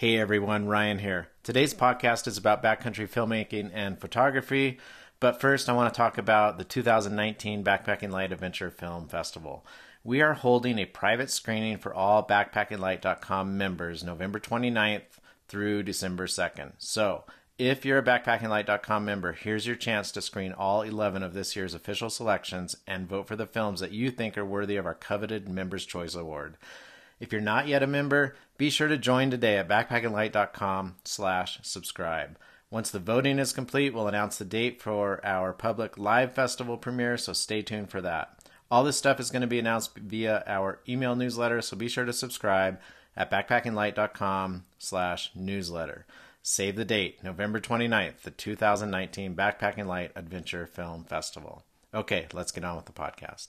Hey everyone, Ryan here. Today's podcast is about backcountry filmmaking and photography, but first I want to talk about the 2019 Backpacking Light Adventure Film Festival. We are holding a private screening for all BackpackingLight.com members November 29th through December 2nd. So, if you're a BackpackingLight.com member, here's your chance to screen all 11 of this year's official selections and vote for the films that you think are worthy of our coveted Members' Choice Award. If you're not yet a member, be sure to join today at backpackinglight.com/subscribe. Once the voting is complete, we'll announce the date for our public live festival premiere, so stay tuned for that. All this stuff is going to be announced via our email newsletter, so be sure to subscribe at backpackinglight.com/newsletter. Save the date, November 29th, the 2019 Backpacking Light Adventure Film Festival. Okay, let's get on with the podcast.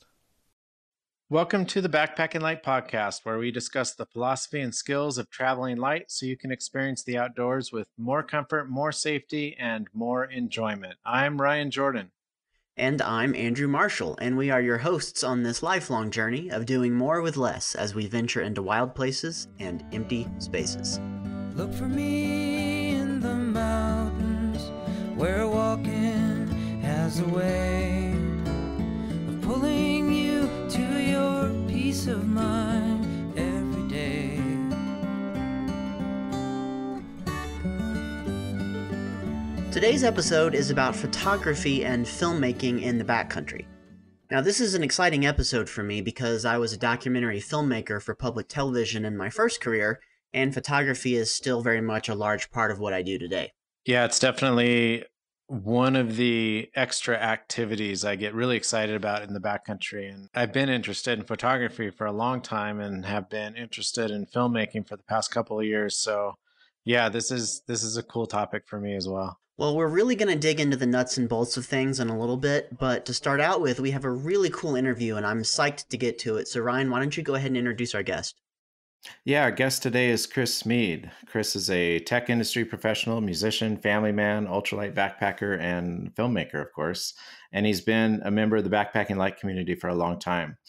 Welcome to the Backpacking Light Podcast, where we discuss the philosophy and skills of traveling light so you can experience the outdoors with more comfort, more safety, and more enjoyment. I'm Ryan Jordan. And I'm Andrew Marshall, and we are your hosts on this lifelong journey of doing more with less as we venture into wild places and empty spaces. Look for me in the mountains where walking has a way of pulling you to your peace of mind every day. Today's episode is about photography and filmmaking in the backcountry. Now, this is an exciting episode for me because I was a documentary filmmaker for public television in my first career, and photography is still very much a large part of what I do today. Yeah, it's definitely one of the extra activities I get really excited about in the backcountry. And I've been interested in photography for a long time and have been interested in filmmaking for the past couple of years. So yeah, this is a cool topic for me as well. Well, we're really going to dig into the nuts and bolts of things in a little bit, but to start out with, we have a really cool interview and I'm psyched to get to it. So Ryan, why don't you go ahead and introduce our guest? Yeah, our guest today is Chris Smead. Chris is a tech industry professional, musician, family man, ultralight backpacker, and filmmaker, of course. And he's been a member of the Backpacking Light community for a long time.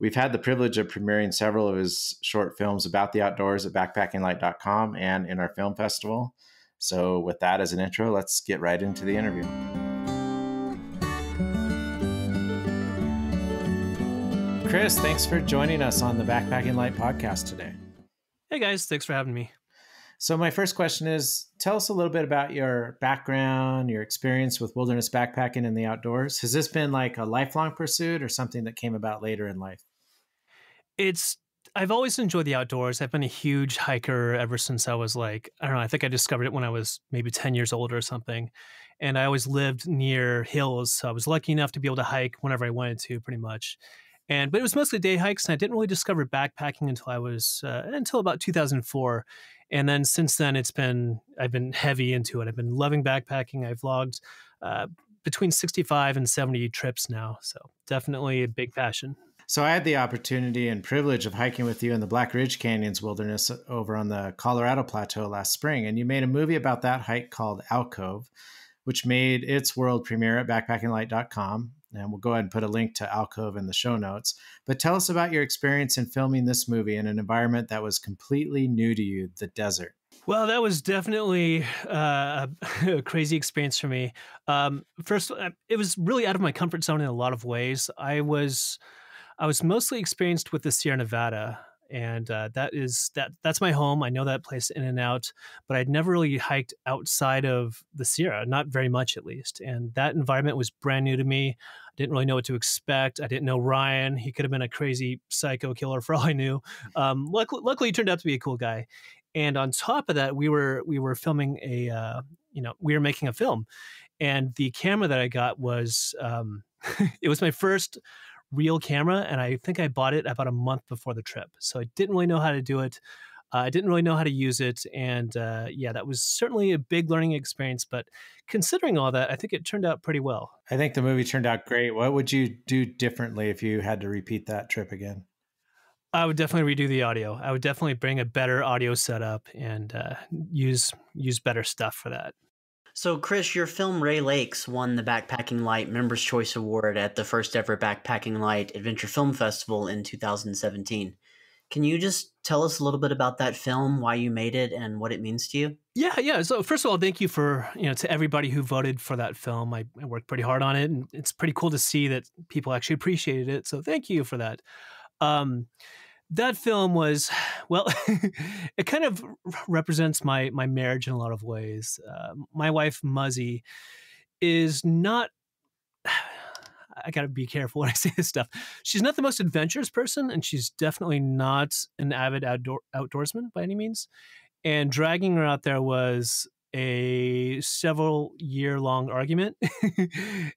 We've had the privilege of premiering several of his short films about the outdoors at backpackinglight.com and in our film festival. So with that as an intro, let's get right into the interview. Chris, thanks for joining us on the Backpacking Light podcast today. Hey guys, thanks for having me. So my first question is, tell us a little bit about your background, your experience with wilderness backpacking and the outdoors. Has this been like a lifelong pursuit or something that came about later in life? I've always enjoyed the outdoors. I've been a huge hiker ever since I was like, I don't know, I think I discovered it when I was maybe 10 years old or something. And I always lived near hills, so I was lucky enough to be able to hike whenever I wanted to, pretty much. But it was mostly day hikes, and I didn't really discover backpacking until I was until about 2004. And then since then, I've been heavy into it. I've been loving backpacking. I've logged between 65 and 70 trips now, so definitely a big passion. So I had the opportunity and privilege of hiking with you in the Black Ridge Canyons Wilderness over on the Colorado Plateau last spring, and you made a movie about that hike called Alcove, which made its world premiere at backpackinglight.com. And we'll go ahead and put a link to Alcove in the show notes. But tell us about your experience in filming this movie in an environment that was completely new to you, the desert. Well, that was definitely a crazy experience for me. First, it was really out of my comfort zone in a lot of ways. I was mostly experienced with the Sierra Nevada. And that's my home. I know that place in and out, but I'd never really hiked outside of the Sierra, not very much at least. And that environment was brand new to me. I didn't really know what to expect. I didn't know Ryan. He could have been a crazy psycho killer for all I knew. Luckily, he turned out to be a cool guy. And on top of that, we were filming a we were making a film, and the camera that I got was it was my first real camera, and I think I bought it about a month before the trip. So I didn't really know how to do it. I didn't really know how to use it. And yeah, that was certainly a big learning experience. But considering all that, I think it turned out pretty well. I think the movie turned out great. What would you do differently if you had to repeat that trip again? I would definitely redo the audio. I would definitely bring a better audio setup and use better stuff for that. So, Chris, your film Ray Lakes won the Backpacking Light Members' Choice Award at the first ever Backpacking Light Adventure Film Festival in 2017. Can you just tell us a little bit about that film, why you made it, and what it means to you? Yeah. So first of all, thank you for, to everybody who voted for that film. I worked pretty hard on it, and it's pretty cool to see that people actually appreciated it. So thank you for that. That film was, well, it kind of represents my marriage in a lot of ways. My wife, Muzzy, is not, I got to be careful when I say this stuff. She's not the most adventurous person, and she's definitely not an avid outdoorsman by any means. And dragging her out there was a several-year-long argument.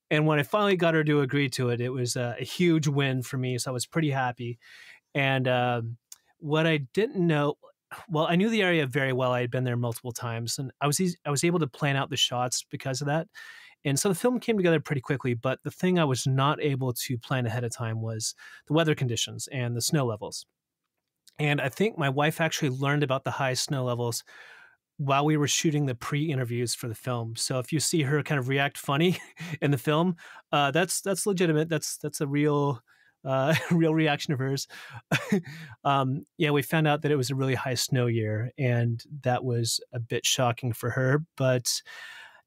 And when I finally got her to agree to it, it was a huge win for me, so I was pretty happy. And what I didn't know, well, I knew the area very well. I had been there multiple times, and I was able to plan out the shots because of that. And so the film came together pretty quickly. But the thing I was not able to plan ahead of time was the weather conditions and the snow levels. And I think my wife actually learned about the high snow levels while we were shooting the pre-interviews for the film. So if you see her kind of react funny in the film, that's legitimate. That's a real. Real reaction of hers. Yeah, we found out that it was a really high snow year, and that was a bit shocking for her. But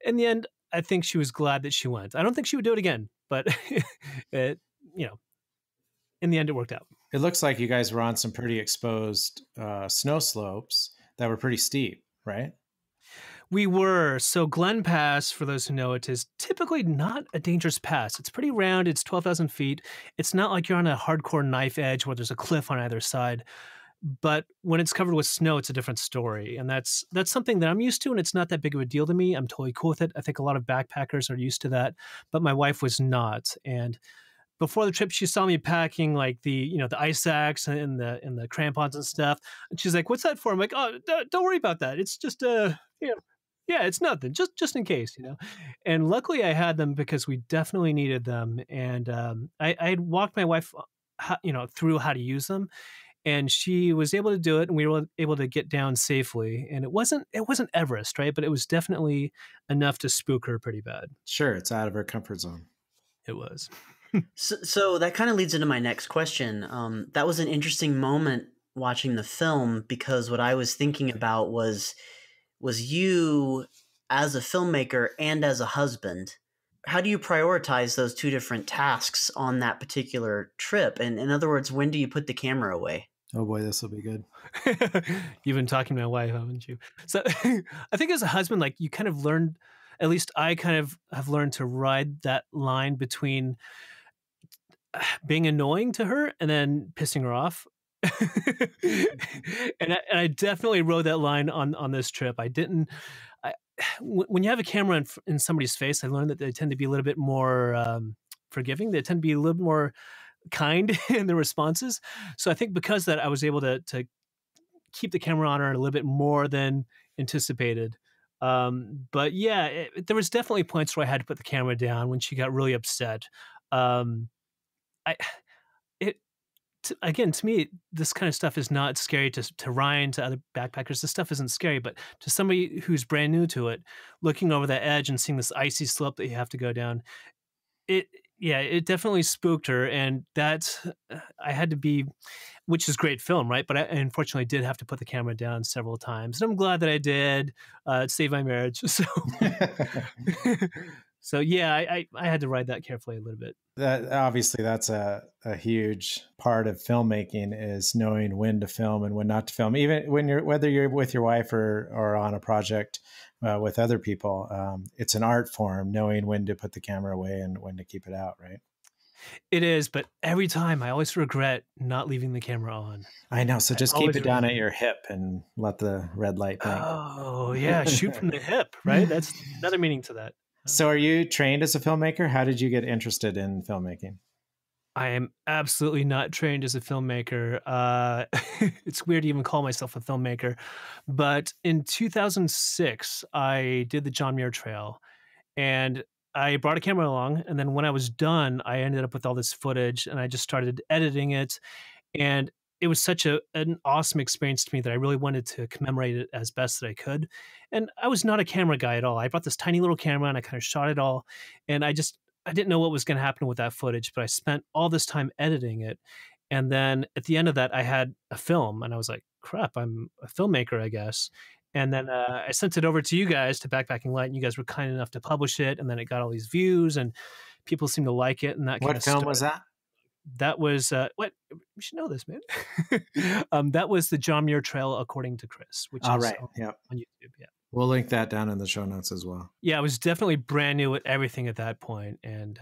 in the end, I think she was glad that she went. I don't think she would do it again, but it, in the end, it worked out. It looks like you guys were on some pretty exposed snow slopes that were pretty steep, right? We were. So Glen Pass, for those who know it, is typically not a dangerous pass. It's pretty round. It's 12,000 feet. It's not like you're on a hardcore knife edge where there's a cliff on either side. But when it's covered with snow, it's a different story. And that's something that I'm used to, and it's not that big of a deal to me. I'm totally cool with it. I think a lot of backpackers are used to that, but my wife was not. And before the trip, she saw me packing like the, the ice axe and the crampons and stuff. And she's like, "What's that for?" I'm like, "Oh, don't worry about that. It's just yeah, it's nothing, just in case, And luckily I had them because we definitely needed them. And I had walked my wife, through how to use them, and she was able to do it, and we were able to get down safely. And it wasn't Everest, right? But it was definitely enough to spook her pretty bad. Sure, it's out of her comfort zone. It was. So that kind of leads into my next question. That was an interesting moment watching the film, because what I was thinking about was you as a filmmaker and as a husband, how do you prioritize those two different tasks on that particular trip? And in other words, when do you put the camera away? Oh boy, this will be good. You've been talking to my wife, haven't you? So I think as a husband, like you kind of learned, at least I kind of have learned to ride that line between being annoying to her and then pissing her off. And I definitely rode that line on this trip. When you have a camera in somebody's face, I learned that they tend to be a little bit more forgiving. They tend to be a little bit more kind in their responses. So I think because of that, I was able to keep the camera on her a little bit more than anticipated. But yeah, there was definitely points where I had to put the camera down when she got really upset. Again, to me, this kind of stuff is not scary to Ryan, to other backpackers. This stuff isn't scary, but to somebody who's brand new to it, looking over that edge and seeing this icy slope that you have to go down, it definitely spooked her. And that I had to be, which is great film, right? But I unfortunately did have to put the camera down several times, and I'm glad that I did. It saved my marriage. So, so yeah, I had to ride that carefully a little bit. That, obviously, that's a huge part of filmmaking, is knowing when to film and when not to film, even when whether you're with your wife or on a project with other people. It's an art form, knowing when to put the camera away and when to keep it out, right? It is, but every time I always regret not leaving the camera on. I know, so just keep it down at your hip and let the red light blink. Oh yeah, shoot from the hip, right? That's another meaning to that. So are you trained as a filmmaker? How did you get interested in filmmaking? I am absolutely not trained as a filmmaker. It's weird to even call myself a filmmaker. But in 2006, I did the Jamier Trail. And I brought a camera along. And then when I was done, I ended up with all this footage. And I just started editing it. And it was such an awesome experience to me that I really wanted to commemorate it as best that I could. And I was not a camera guy at all. I brought this tiny little camera and I kind of shot it all. And I didn't know what was going to happen with that footage, but I spent all this time editing it. And then at the end of that, I had a film and I was like, crap, I'm a filmmaker, I guess. And then I sent it over to you guys, to Backpacking Light, and you guys were kind enough to publish it. And then it got all these views and people seemed to like it. And that kind of stuff. What film was that? That was, what, you should know this, man. That was the Jamier Trail, According to Chris, which all is right. On YouTube. Yeah. We'll link that down in the show notes as well. Yeah, I was definitely brand new at everything at that point. And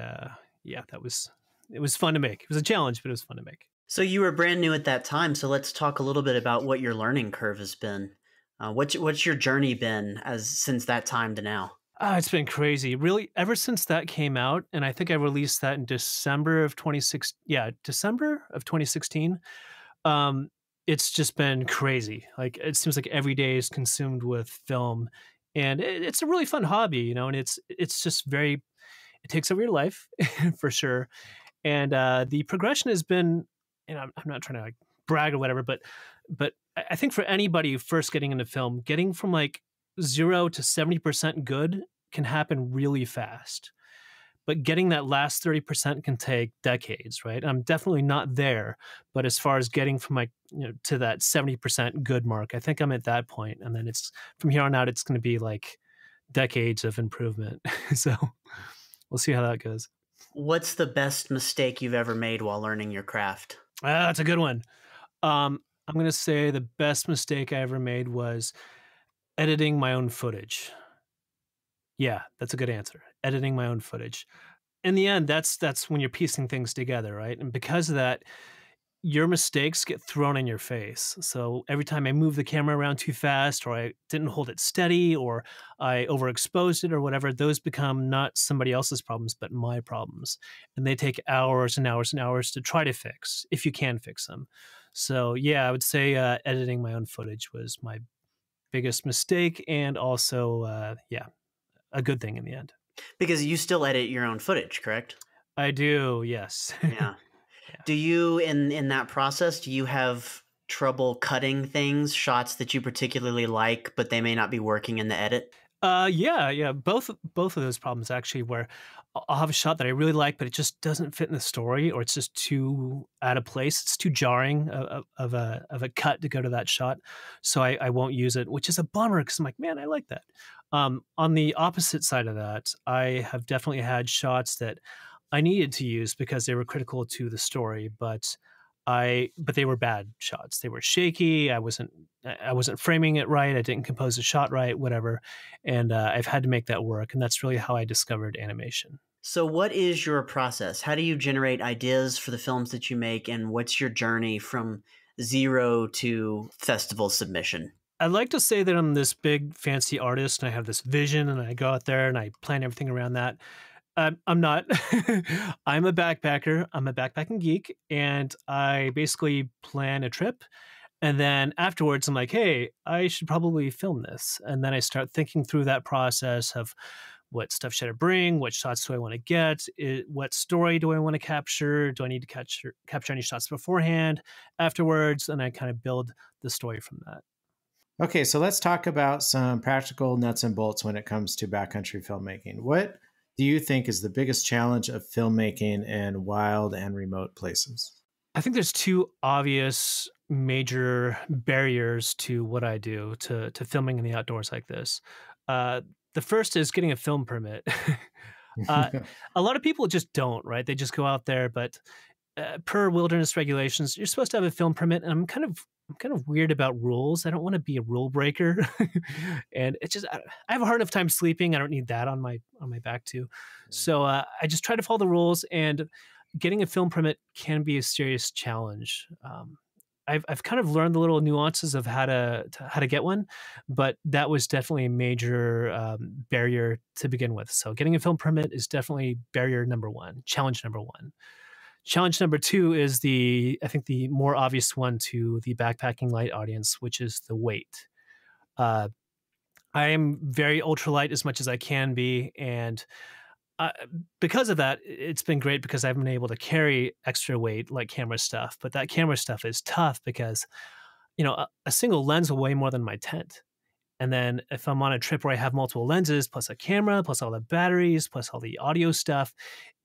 yeah, that was, it was fun to make. It was a challenge, but it was fun to make. So you were brand new at that time. So let's talk a little bit about what your learning curve has been. What's your journey been as since that time to now? Oh, it's been crazy. Really, ever since that came out, and I think I released that in December of 2016. Yeah, December of 2016. It's just been crazy. Like, it seems like every day is consumed with film, and it's a really fun hobby, you know. And it's just very, it takes over your life for sure. And the progression has been, and I'm not trying to like brag or whatever, but I think for anybody first getting into film, getting from like 0 to 70% good can happen really fast, but getting that last 30% can take decades, right? I'm definitely not there, but as far as getting from like, you know, to that 70% good mark, I think I'm at that point. And then it's from here on out, it's going to be like decades of improvement. So we'll see how that goes. What's the best mistake you've ever made while learning your craft? That's a good one. I'm going to say the best mistake I ever made was editing my own footage. Yeah, that's a good answer. Editing my own footage. In the end, that's when you're piecing things together, right? And because of that, your mistakes get thrown in your face. So every time I move the camera around too fast, or I didn't hold it steady, or I overexposed it or whatever, those become not somebody else's problems, but my problems. And they take hours and hours and hours to try to fix, if you can fix them. So yeah, I would say editing my own footage was my biggest mistake, and also, yeah, a good thing in the end. Because you still edit your own footage, correct? I do, yes. Yeah. Yeah. Do you, in that process, do you have trouble cutting things, shots that you particularly like, but they may not be working in the edit? Yeah. Both of those problems, actually, where I'll have a shot that I really like, but it just doesn't fit in the story, or it's just too out of place. It's too jarring of a cut to go to that shot. So I won't use it, which is a bummer, because I'm like, man, I like that. On the opposite side of that, I have definitely had shots that I needed to use because they were critical to the story, but they were bad shots. They were shaky. I wasn't framing it right. I didn't compose the shot right, whatever. And I've had to make that work. And that's really how I discovered animation. So what is your process? How do you generate ideas for the films that you make? And what's your journey from 0 to festival submission? I like to say that I'm this big fancy artist and I have this vision and I go out there and I plan everything around that. I'm not. I'm a backpacker. I'm a backpacking geek. And I basically plan a trip. And then afterwards, I'm like, hey, I should probably film this. And then I start thinking through that process of what stuff should I bring? What shots do I want to get? What story do I want to capture? Do I need to capture any shots beforehand, afterwards? And I kind of build the story from that. Okay, so let's talk about some practical nuts and bolts when it comes to backcountry filmmaking. What do you think is the biggest challenge of filmmaking in wild and remote places? I think there's two obvious major barriers to what I do, to filming in the outdoors like this. The first is getting a film permit. A lot of people just don't, right? They just go out there, but per wilderness regulations, you're supposed to have a film permit, and I'm kind of weird about rules. I don't want to be a rule breaker. And it's just, I have a hard enough time sleeping. I don't need that on my back too. So I just try to follow the rules, and getting a film permit can be a serious challenge. I've kind of learned the little nuances of how to get one, but that was definitely a major barrier to begin with. So getting a film permit is definitely barrier number one, challenge number one. Challenge number two is I think the more obvious one to the Backpacking Light audience, which is the weight. I am very ultralight as much as I can be. And because of that, it's been great because I've been able to carry extra weight like camera stuff. But that camera stuff is tough because, you know, a single lens will weigh more than my tent. And then if I'm on a trip where I have multiple lenses, plus a camera, plus all the batteries, plus all the audio stuff,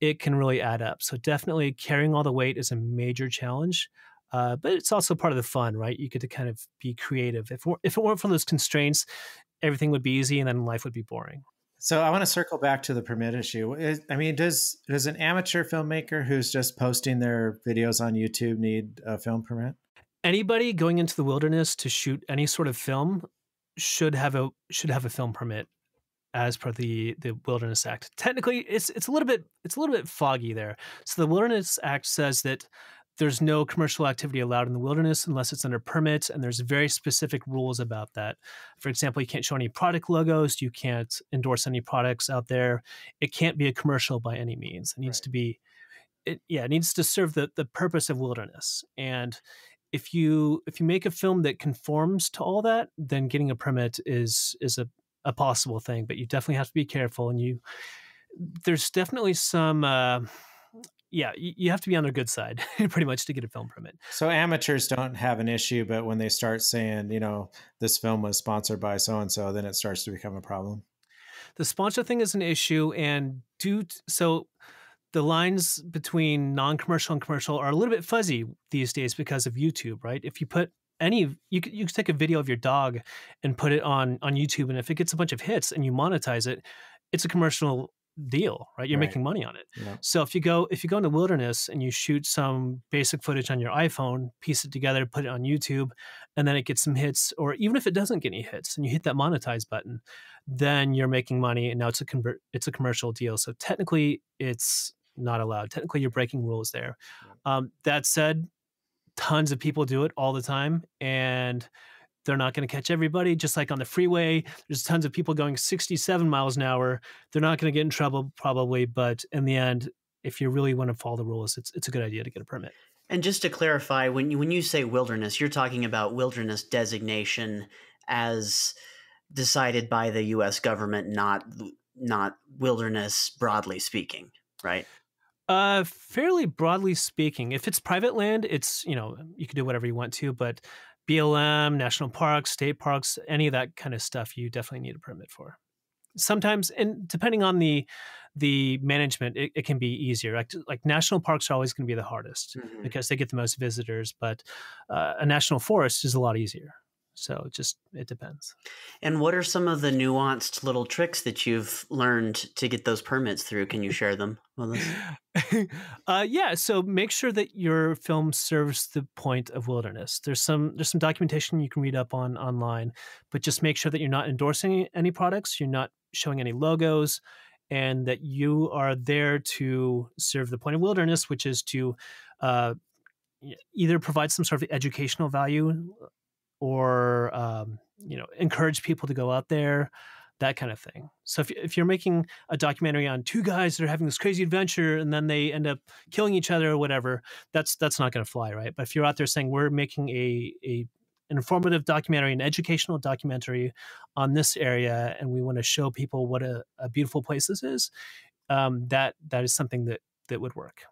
it can really add up. So definitely carrying all the weight is a major challenge, but it's also part of the fun, right? You get to kind of be creative. If it weren't for those constraints, everything would be easy and then life would be boring. So I want to circle back to the permit issue. I mean, does an amateur filmmaker who's just posting their videos on YouTube need a film permit? Anybody going into the wilderness to shoot any sort of film should have a film permit as per the Wilderness Act. Technically, it's a little bit foggy there. So the Wilderness Act says that there's no commercial activity allowed in the wilderness unless it's under permit, and there's very specific rules about that. For example, you can't show any product logos, you can't endorse any products out there. It can't be a commercial by any means. It needs to be, it needs to serve the purpose of wilderness. And if you make a film that conforms to all that, then getting a permit is a possible thing, but you definitely have to be careful. And there's definitely some, you have to be on their good side pretty much to get a film permit. So amateurs don't have an issue, but when they start saying, you know, this film was sponsored by so-and-so, then it starts to become a problem. The sponsor thing is an issue. And the lines between non-commercial and commercial are a little bit fuzzy these days because of YouTube, right? If you put you could take a video of your dog and put it on YouTube, and if it gets a bunch of hits and you monetize it, it's a commercial deal, right? You're making money on it. Yeah. So if you go in the wilderness and you shoot some basic footage on your iPhone, piece it together, put it on YouTube, and then it gets some hits, or even if it doesn't get any hits and you hit that monetize button, then you're making money, and now it's a commercial deal. So technically, it's not allowed. Technically, you're breaking rules there. That said, tons of people do it all the time, and they're not going to catch everybody. Just like on the freeway, there's tons of people going 67 miles an hour. They're not going to get in trouble probably, but in the end, if you really want to follow the rules, it's a good idea to get a permit. And just to clarify, when you say wilderness, you're talking about wilderness designation as decided by the U.S. government, not wilderness broadly speaking. Right. Fairly broadly speaking, if it's private land, it's, you know, you can do whatever you want to, but BLM, national parks, state parks, any of that kind of stuff, you definitely need a permit for. Sometimes, and depending on the management, it can be easier. Like national parks are always going to be the hardest because they get the most visitors, but a national forest is a lot easier. So it depends. And what are some of the nuanced little tricks that you've learned to get those permits through? Can you share them with us? So make sure that your film serves the point of wilderness. There's some documentation you can read up on online, but just make sure that you're not endorsing any products, you're not showing any logos, and that you are there to serve the point of wilderness, which is to either provide some sort of educational value, or encourage people to go out there, that kind of thing. So if you're making a documentary on two guys that are having this crazy adventure and then they end up killing each other or whatever, that's not going to fly, right? But if you're out there saying we're making an informative documentary, an educational documentary on this area, and we want to show people what a beautiful place this is, that is something that would work.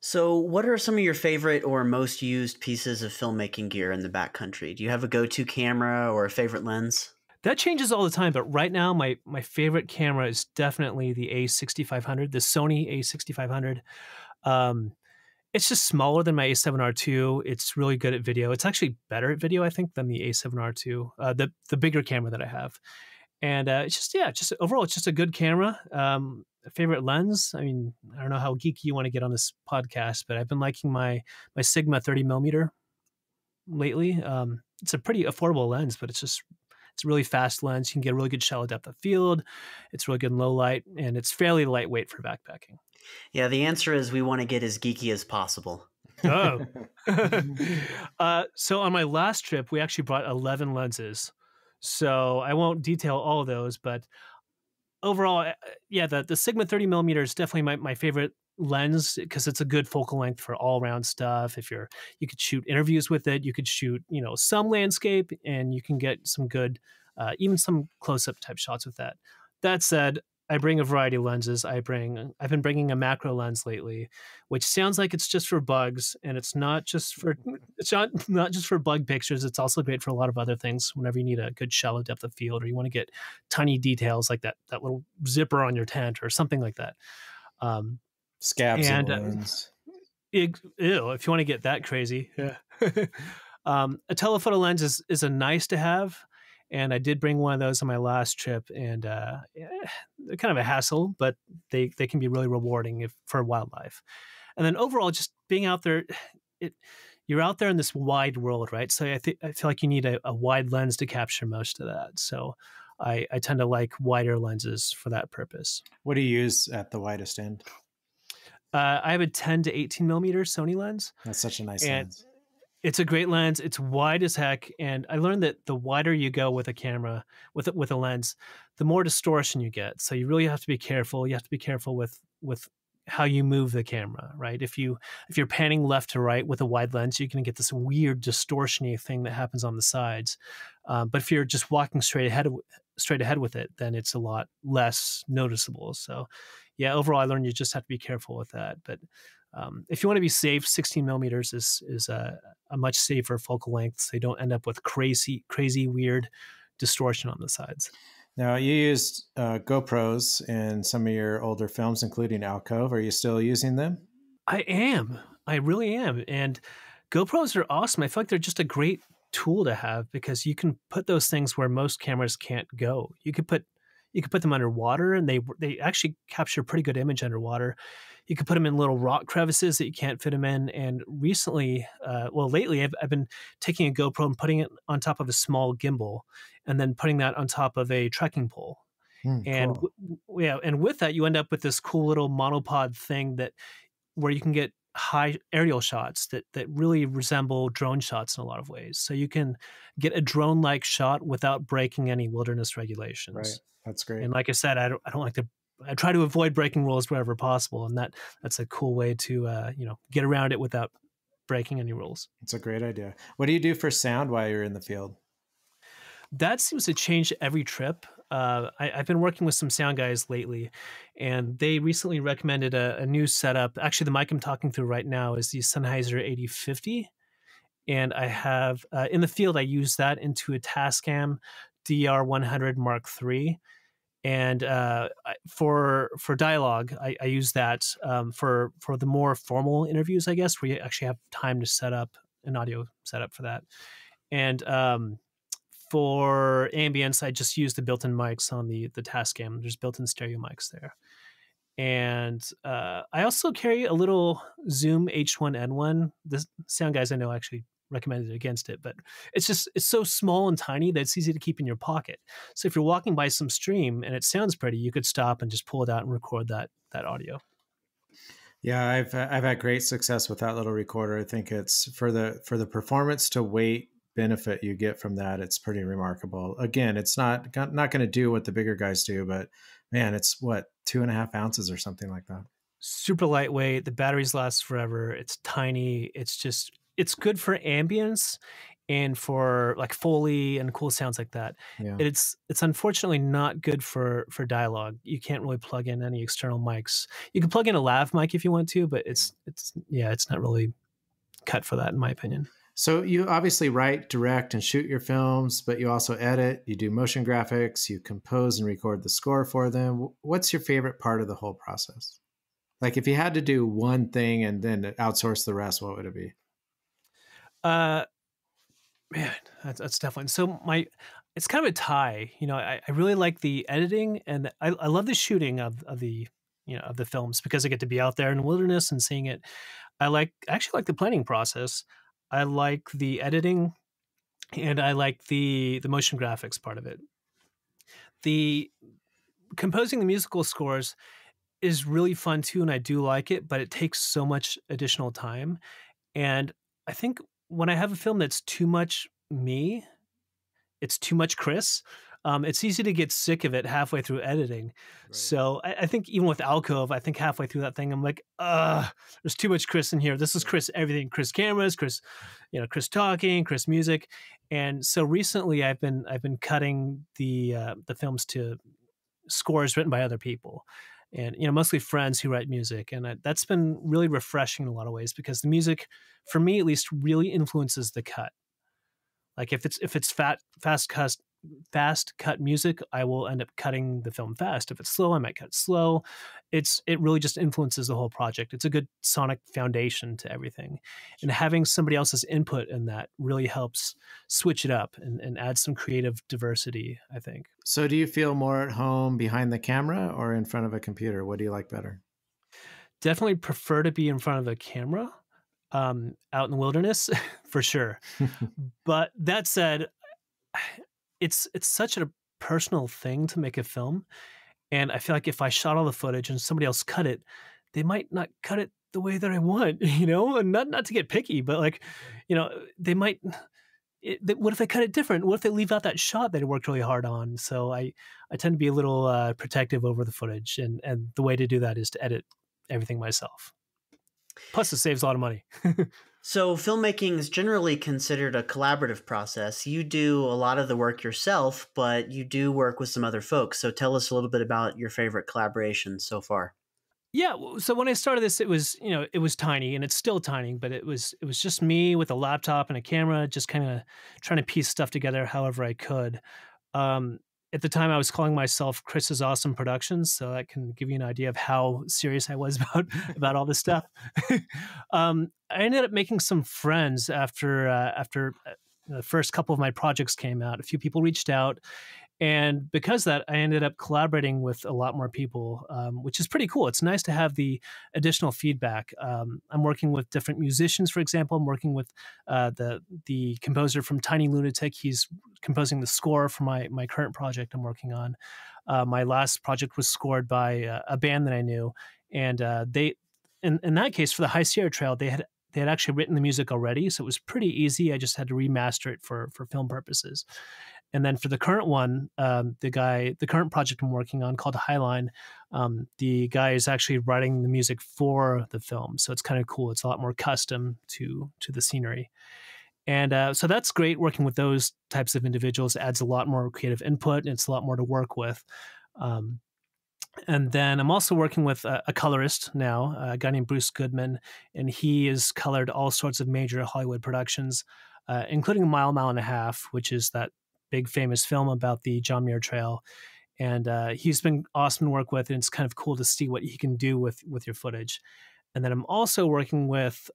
So what are some of your favorite or most used pieces of filmmaking gear in the backcountry? Do you have a go-to camera or a favorite lens? That changes all the time, but right now my favorite camera is definitely the A6500, the Sony A6500. It's just smaller than my A7R2. It's really good at video. It's actually better at video, I think, than the A7R2, the bigger camera that I have. And it's just a good camera. Favorite lens? I mean, I don't know how geeky you want to get on this podcast, but I've been liking my Sigma 30 millimeter lately. It's a pretty affordable lens, but it's a really fast lens. You can get a really good shallow depth of field. It's really good in low light, and it's fairly lightweight for backpacking. Yeah, the answer is we want to get as geeky as possible. Oh. So on my last trip, we actually brought 11 lenses. So I won't detail all of those, but overall, yeah, the Sigma 30 millimeter is definitely my favorite lens because it's a good focal length for all around stuff. If you could shoot interviews with it, you could shoot, you know, some landscape, and you can get some good, even some close up type shots with that. That said, I bring a variety of lenses. I've been bringing a macro lens lately, which sounds like it's just for bugs, and it's not just for not just for bug pictures. It's also great for a lot of other things. Whenever you need a good shallow depth of field, or you want to get tiny details like that little zipper on your tent or something like that. Scabs and lens. Ew, if you want to get that crazy, yeah. A telephoto lens is a nice to have. And I did bring one of those on my last trip, and they're kind of a hassle, but they can be really rewarding for wildlife. And then overall, just being out there, you're out there in this wide world, right? So I feel like you need a wide lens to capture most of that. So I tend to like wider lenses for that purpose. What do you use at the widest end? I have a 10 to 18 millimeter Sony lens. That's such a nice lens. It's a great lens. It's wide as heck. And I learned that the wider you go with a camera, with a lens, the more distortion you get. So you really have to be careful. You have to be careful with how you move the camera, right? If you're panning left to right with a wide lens, you can get this weird distortion-y thing that happens on the sides. But if you're just walking straight ahead with it, then it's a lot less noticeable. So yeah, overall, I learned you just have to be careful with that. But if you want to be safe, 16 millimeters is a much safer focal length, so you don't end up with crazy, weird distortion on the sides. Now, you used GoPros in some of your older films, including Alcove. Are you still using them? I am. I really am. And GoPros are awesome. I feel like they're just a great tool to have because you can put those things where most cameras can't go. You could put them underwater, and they actually capture a pretty good image underwater. You could put them in little rock crevices that you can't fit them in. And recently, lately, I've been taking a GoPro and putting it on top of a small gimbal, and then putting that on top of a trekking pole. And cool. And with that, you end up with this cool little monopod thing where you can get high aerial shots that really resemble drone shots in a lot of ways. So you can get a drone-like shot without breaking any wilderness regulations. Right. That's great. And like I said, I don't like to, I try to avoid breaking rules wherever possible. And that's a cool way to, get around it without breaking any rules. It's a great idea. What do you do for sound while you're in the field? That seems to change every trip. I've been working with some sound guys lately, and they recently recommended a new setup. Actually, the mic I'm talking through right now is the Sennheiser 8050. And I have, in the field, I use that into a Tascam DR100 Mark III. And for dialogue, I use that for the more formal interviews, I guess, where you actually have time to set up an audio setup for that. And for ambience, I just use the built-in mics on the Tascam. There's built-in stereo mics there. And I also carry a little Zoom H1N1. The sound guys I know actually recommended against it, but it's so small and tiny that it's easy to keep in your pocket. So if you're walking by some stream and it sounds pretty, you could stop and just pull it out and record that audio. Yeah, I've had great success with that little recorder. I think it's for the performance to weight benefit you get from that. It's pretty remarkable. Again, it's not going to do what the bigger guys do, but man, it's what, 2.5 ounces or something like that. Super lightweight. The batteries last forever. It's tiny. It's good for ambience and for like Foley and cool sounds like that. Yeah. It's unfortunately not good for dialogue. You can't really plug in any external mics. You can plug in a lav mic if you want to, but it's not really cut for that in my opinion. So you obviously write, direct, and shoot your films, but you also edit, you do motion graphics, you compose and record the score for them. What's your favorite part of the whole process? Like if you had to do one thing and then outsource the rest, what would it be? Man, that's a tough one. So it's kind of a tie. I really like the editing, and I love the shooting of the films because I get to be out there in the wilderness and seeing it. I actually like the planning process. I like the editing, and I like the motion graphics part of it. The composing the musical scores is really fun too, and I do like it, but it takes so much additional time. And I think when I have a film that's too much me, it's too much Chris, it's easy to get sick of it halfway through editing. Right. So I think even with Alcove, I think halfway through that thing, I'm like, there's too much Chris in here. This is Chris everything, Chris cameras, Chris, Chris talking, Chris music. And so recently I've been cutting the films to scores written by other people, and mostly friends who write music. And that's been really refreshing in a lot of ways, because the music, for me at least, really influences the cut. Like if it's fast cut music, I will end up cutting the film fast. If it's slow, I might cut slow. It really just influences the whole project. It's a good sonic foundation to everything, and having somebody else's input in that really helps switch it up and add some creative diversity, I think. So do you feel more at home behind the camera or in front of a computer? What do you like better? Definitely prefer to be in front of a camera, out in the wilderness for sure. But that said, it's such a personal thing to make a film, and I feel like if I shot all the footage and somebody else cut it, they might not cut it the way that I want, and not to get picky, but like, they might, what if they cut it different? What if they leave out that shot that I worked really hard on? So I tend to be a little protective over the footage, and the way to do that is to edit everything myself. Plus, it saves a lot of money. So filmmaking is generally considered a collaborative process. You do a lot of the work yourself, but you do work with some other folks. So tell us a little bit about your favorite collaborations so far. Yeah. So when I started this, it was, it was tiny, and it's still tiny, but it was just me with a laptop and a camera, just kind of trying to piece stuff together however I could. At the time, I was calling myself Chris's Awesome Productions, so that can give you an idea of how serious I was about all this stuff. I ended up making some friends after the first couple of my projects came out. A few people reached out, and because of that, I ended up collaborating with a lot more people, which is pretty cool. It's nice to have the additional feedback. I'm working with different musicians, for example. I'm working with the composer from Tiny Lunatic. He's composing the score for my current project I'm working on. My last project was scored by a band that I knew, and in that case, for the High Sierra Trail, they had actually written the music already, so it was pretty easy. I just had to remaster it for film purposes. And then for the current one, the current project I'm working on called Highline, the guy is actually writing the music for the film. So it's kind of cool. It's a lot more custom to the scenery. And so that's great. Working with those types of individuals adds a lot more creative input, and it's a lot more to work with. And then I'm also working with a colorist now, a guy named Bruce Goodman, and he has colored all sorts of major Hollywood productions, including Mile and a Half, which is that big famous film about the Jamier Trail, and he's been awesome to work with, and it's kind of cool to see what he can do with your footage. And then I'm also working with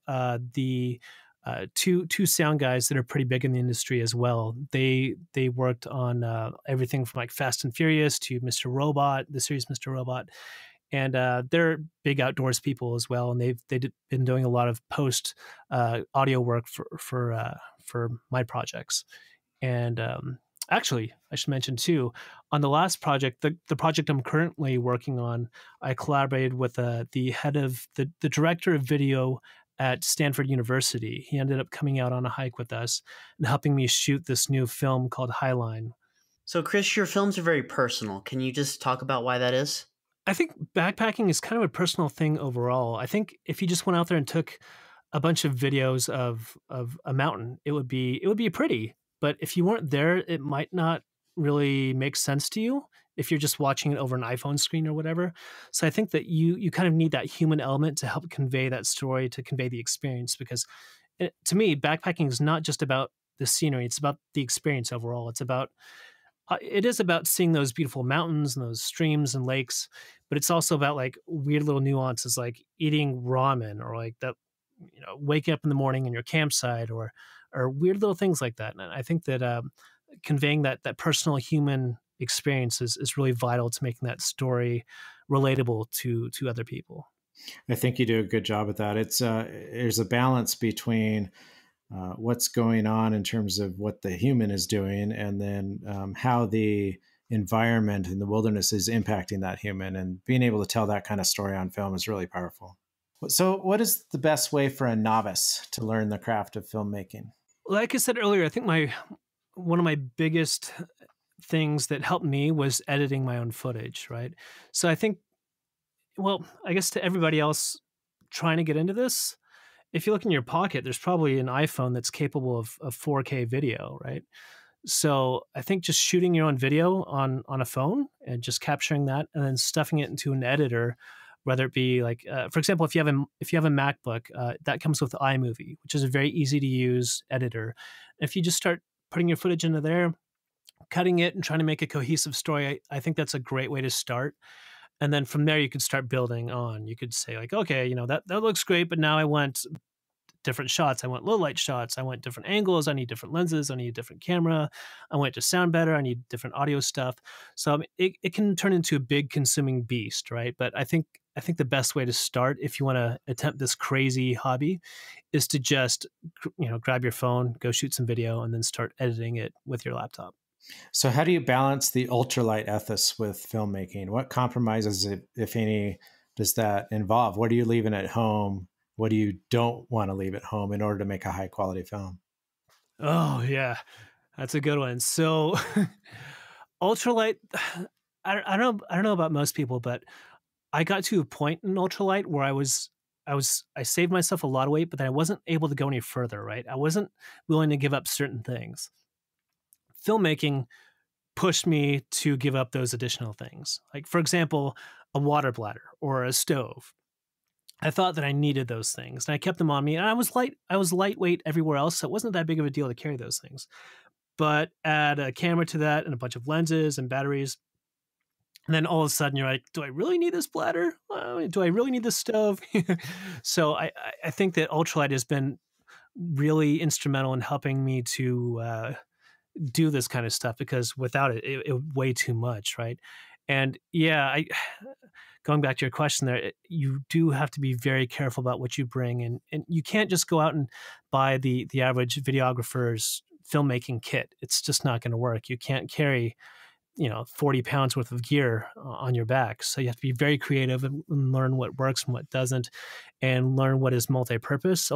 two sound guys that are pretty big in the industry as well. They worked on everything from like Fast and Furious to Mr. Robot, the series Mr. Robot, and they're big outdoors people as well, and they've been doing a lot of post audio work for my projects. And actually, I should mention too, on the last project, the project I'm currently working on, I collaborated with the head of the director of video at Stanford University. He ended up coming out on a hike with us and helping me shoot this new film called Highline. So Chris, your films are very personal. Can you just talk about why that is? I think backpacking is kind of a personal thing overall. I think if you just went out there and took a bunch of videos of a mountain, it would be pretty. But if you weren't there, it might not really make sense to you if you're just watching it over an iPhone screen or whatever. So I think that you kind of need that human element to help convey that story, to convey the experience. Because to me, backpacking is not just about the scenery. It's about the experience overall. It is about seeing those beautiful mountains and those streams and lakes. But it's also about like weird little nuances, like eating ramen, or like that, waking up in the morning in your campsite, or weird little things like that. And I think that conveying that personal human experience is really vital to making that story relatable to other people. I think you do a good job at that. There's a balance between what's going on in terms of what the human is doing, and then how the environment in the wilderness is impacting that human. And being able to tell that kind of story on film is really powerful. So what is the best way for a novice to learn the craft of filmmaking? Like I said earlier, I think one of my biggest things that helped me was editing my own footage, right? So I think, well, I guess to everybody else trying to get into this, if you look in your pocket, there's probably an iPhone that's capable of 4K video, right? So I think just shooting your own video on a phone and just capturing that and then stuffing it into an editor, whether it be like, for example, if you have a MacBook, that comes with iMovie, which is a very easy to use editor. If you just start putting your footage into there, cutting it and trying to make a cohesive story, I think that's a great way to start. And then from there, you could start building on. You could say like, okay, you know, that looks great, but now I want different shots. I want low light shots. I want different angles. I need different lenses. I need a different camera. I want it to sound better. I need different audio stuff. So it can turn into a big consuming beast, right? But I think the best way to start, if you want to attempt this crazy hobby, is to just, you know, grab your phone, go shoot some video, and then start editing it with your laptop. So how do you balance the ultralight ethos with filmmaking? What compromises, if any, does that involve? What are you leaving at home? What do you don't want to leave at home in order to make a high quality film? Oh yeah, that's a good one. So ultralight, I don't know about most people, but I got to a point in ultralight where I saved myself a lot of weight, but then I wasn't able to go any further, right? I wasn't willing to give up certain things. Filmmaking pushed me to give up those additional things. Like, for example, a water bladder or a stove. I thought that I needed those things and I kept them on me, and I was lightweight everywhere else. So it wasn't that big of a deal to carry those things, but add a camera to that and a bunch of lenses and batteries. And then all of a sudden you're like, do I really need this bladder? Do I really need this stove? So I think that ultralight has been really instrumental in helping me to, do this kind of stuff, because without it, it way too much. Right. And yeah, going back to your question there, you do have to be very careful about what you bring. And you can't just go out and buy the average videographer's filmmaking kit. It's just not going to work. You can't carry, you know, 40 pounds worth of gear on your back. So you have to be very creative and learn what works and what doesn't, and learn what is multi-purpose.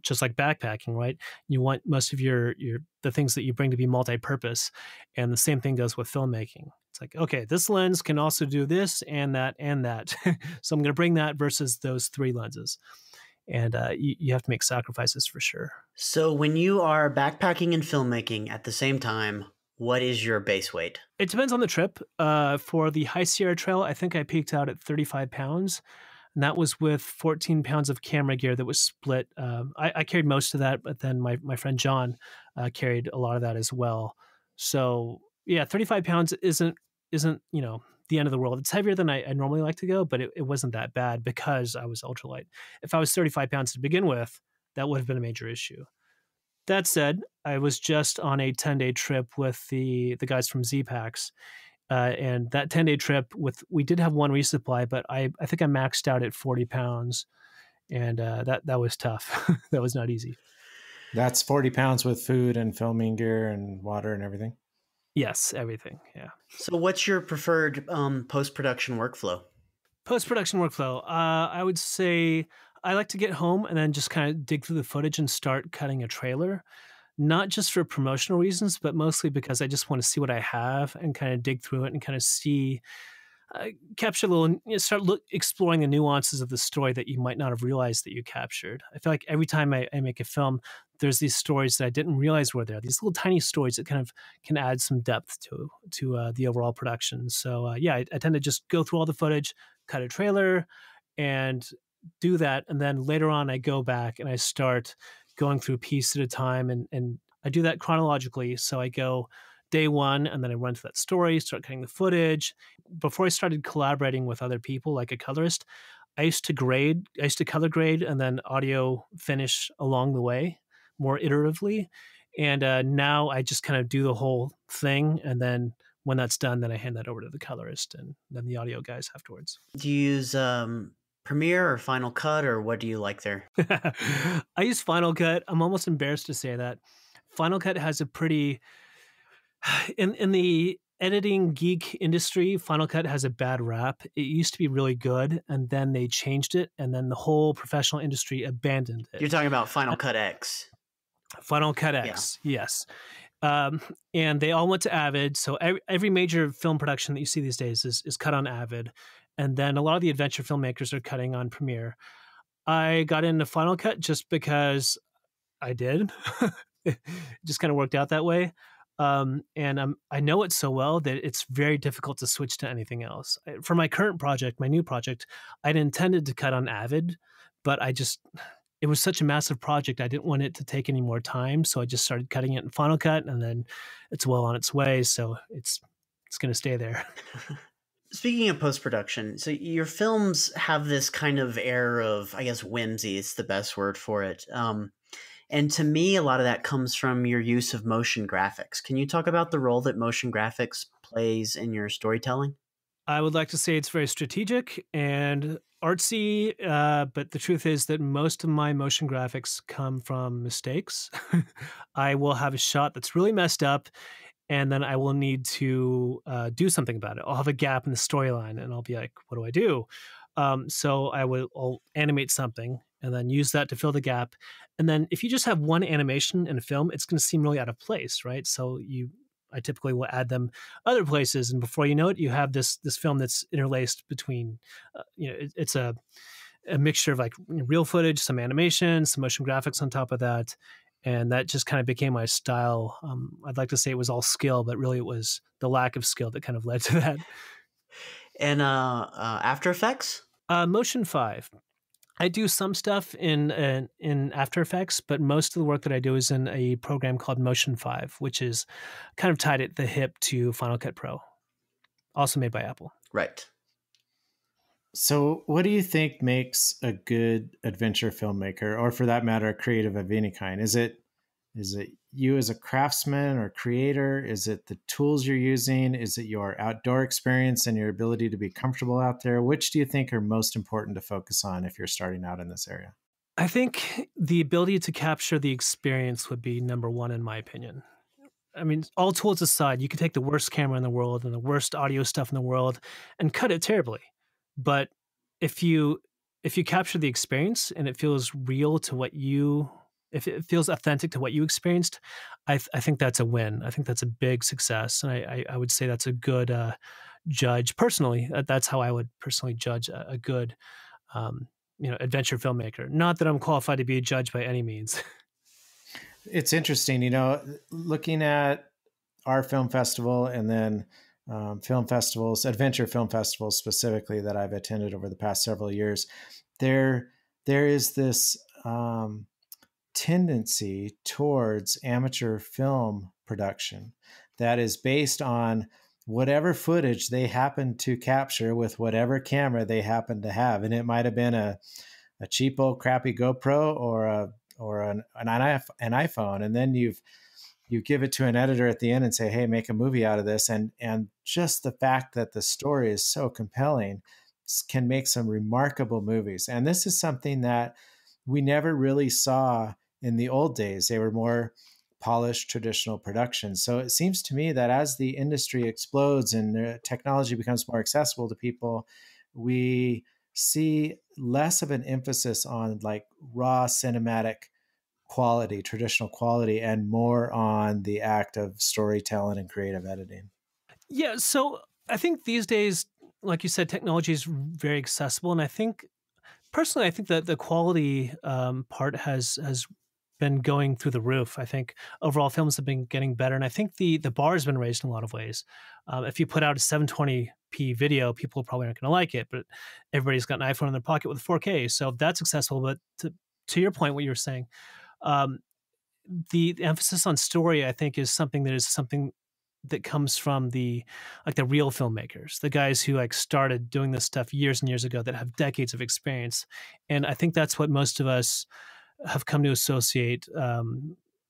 Just like backpacking, right? You want most of the things that you bring to be multi-purpose. And the same thing goes with filmmaking. It's like, okay, this lens can also do this and that and that. So I'm going to bring that versus those three lenses. And you have to make sacrifices for sure. So when you are backpacking and filmmaking at the same time, what is your base weight? It depends on the trip. For the High Sierra Trail, I think I peaked out at 35 pounds. And that was with 14 pounds of camera gear that was split. I carried most of that, but then my friend John carried a lot of that as well. So yeah, 35 pounds isn't, you know, the end of the world. It's heavier than I normally like to go, but it wasn't that bad because I was ultralight. If I was 35 pounds to begin with, that would have been a major issue. That said, I was just on a 10-day trip with the guys from Z Packs. And that 10-day trip, we did have one resupply, but I think I maxed out at 40 pounds, and that was tough. That was not easy. That's 40 pounds with food and filming gear and water and everything? Yes, everything, yeah. So what's your preferred post-production workflow? Post-production workflow, I would say I like to get home and then just kind of dig through the footage and start cutting a trailer. Not just for promotional reasons, but mostly because I just want to see what I have and kind of dig through it and kind of see, capture a little, and, you know, start exploring the nuances of the story that you might not have realized that you captured. I feel like every time I make a film, there's these stories that I didn't realize were there, these little tiny stories that kind of can add some depth to the overall production. So yeah, I tend to just go through all the footage, cut a trailer, and do that. And then later on, I go back and I start going through a piece at a time. And I do that chronologically. So I go day one, and then I run to that story, start cutting the footage. Before I started collaborating with other people, like a colorist, I used to color grade and then audio finish along the way more iteratively. And now I just kind of do the whole thing. And then when that's done, then I hand that over to the colorist and then the audio guys afterwards. Do you use Premiere or Final Cut, or what do you like there? I use Final Cut. I'm almost embarrassed to say that. Final Cut has a pretty, in the editing geek industry, Final Cut has a bad rap. It used to be really good, and then they changed it, and then the whole professional industry abandoned it. You're talking about Final Cut X. Final Cut X, yeah. Yes. And they all went to Avid. So every major film production that you see these days is cut on Avid. And then a lot of the adventure filmmakers are cutting on Premiere. I got into Final Cut just because I did. It just kind of worked out that way. I know it so well that it's very difficult to switch to anything else. For my current project, my new project, I'd intended to cut on Avid, but it was such a massive project, I didn't want it to take any more time, so I just started cutting it in Final Cut, and then it's well on its way, so it's going to stay there. Speaking of post-production, so your films have this kind of air of, I guess, whimsy. It's the best word for it. And to me, a lot of that comes from your use of motion graphics. Can you talk about the role that motion graphics plays in your storytelling? I would like to say it's very strategic and artsy, but the truth is that most of my motion graphics come from mistakes. I will have a shot that's really messed up, and then I will need to do something about it. I'll have a gap in the storyline, and I'll be like, what do I do? So I'll animate something and then use that to fill the gap. And then if you just have one animation in a film, it's going to seem really out of place, right? So I typically will add them other places. And before you know it, you have this film that's interlaced between, it's a mixture of like real footage, some animation, some motion graphics on top of that. And that just kind of became my style. I'd like to say it was all skill, but really it was the lack of skill that kind of led to that. And After Effects? Motion 5. I do some stuff in After Effects, but most of the work that I do is in a program called Motion 5, which is kind of tied at the hip to Final Cut Pro, also made by Apple. Right. So what do you think makes a good adventure filmmaker, or for that matter, a creative of any kind? Is it you as a craftsman or creator? Is it the tools you're using? Is it your outdoor experience and your ability to be comfortable out there? Which do you think are most important to focus on if you're starting out in this area? I think the ability to capture the experience would be number one, in my opinion. I mean, all tools aside, you could take the worst camera in the world and the worst audio stuff in the world and cut it terribly. But if you capture the experience and it feels real to what you, if it feels authentic to what you experienced, I think that's a win. I think that's a big success. And I would say that's a good judge personally. That's how I would personally judge a good, adventure filmmaker. Not that I'm qualified to be a judge by any means. It's interesting, looking at our film festival and then film festivals, adventure film festivals specifically, that I've attended over the past several years, there is this tendency towards amateur film production that is based on whatever footage they happen to capture with whatever camera they happen to have. And it might have been a cheap old crappy GoPro or an iPhone. And then you give it to an editor at the end and say, hey, make a movie out of this. And just the fact that the story is so compelling can make some remarkable movies. And this is something that we never really saw in the old days. They were more polished traditional productions. So it seems to me that as the industry explodes and technology becomes more accessible to people, we see less of an emphasis on like raw cinematic quality, traditional quality, and more on the act of storytelling and creative editing. Yeah, so I think these days, like you said, technology is very accessible, and I think personally, I think that the quality part has been going through the roof. I think overall films have been getting better, and I think the bar has been raised in a lot of ways. If you put out a 720p video, people probably aren't going to like it, but everybody's got an iPhone in their pocket with 4K, so that's accessible. But to your point, what you were saying, the emphasis on story, I think, is something that comes from the real filmmakers, the guys who like started doing this stuff years and years ago that have decades of experience. And I think that's what most of us have come to associate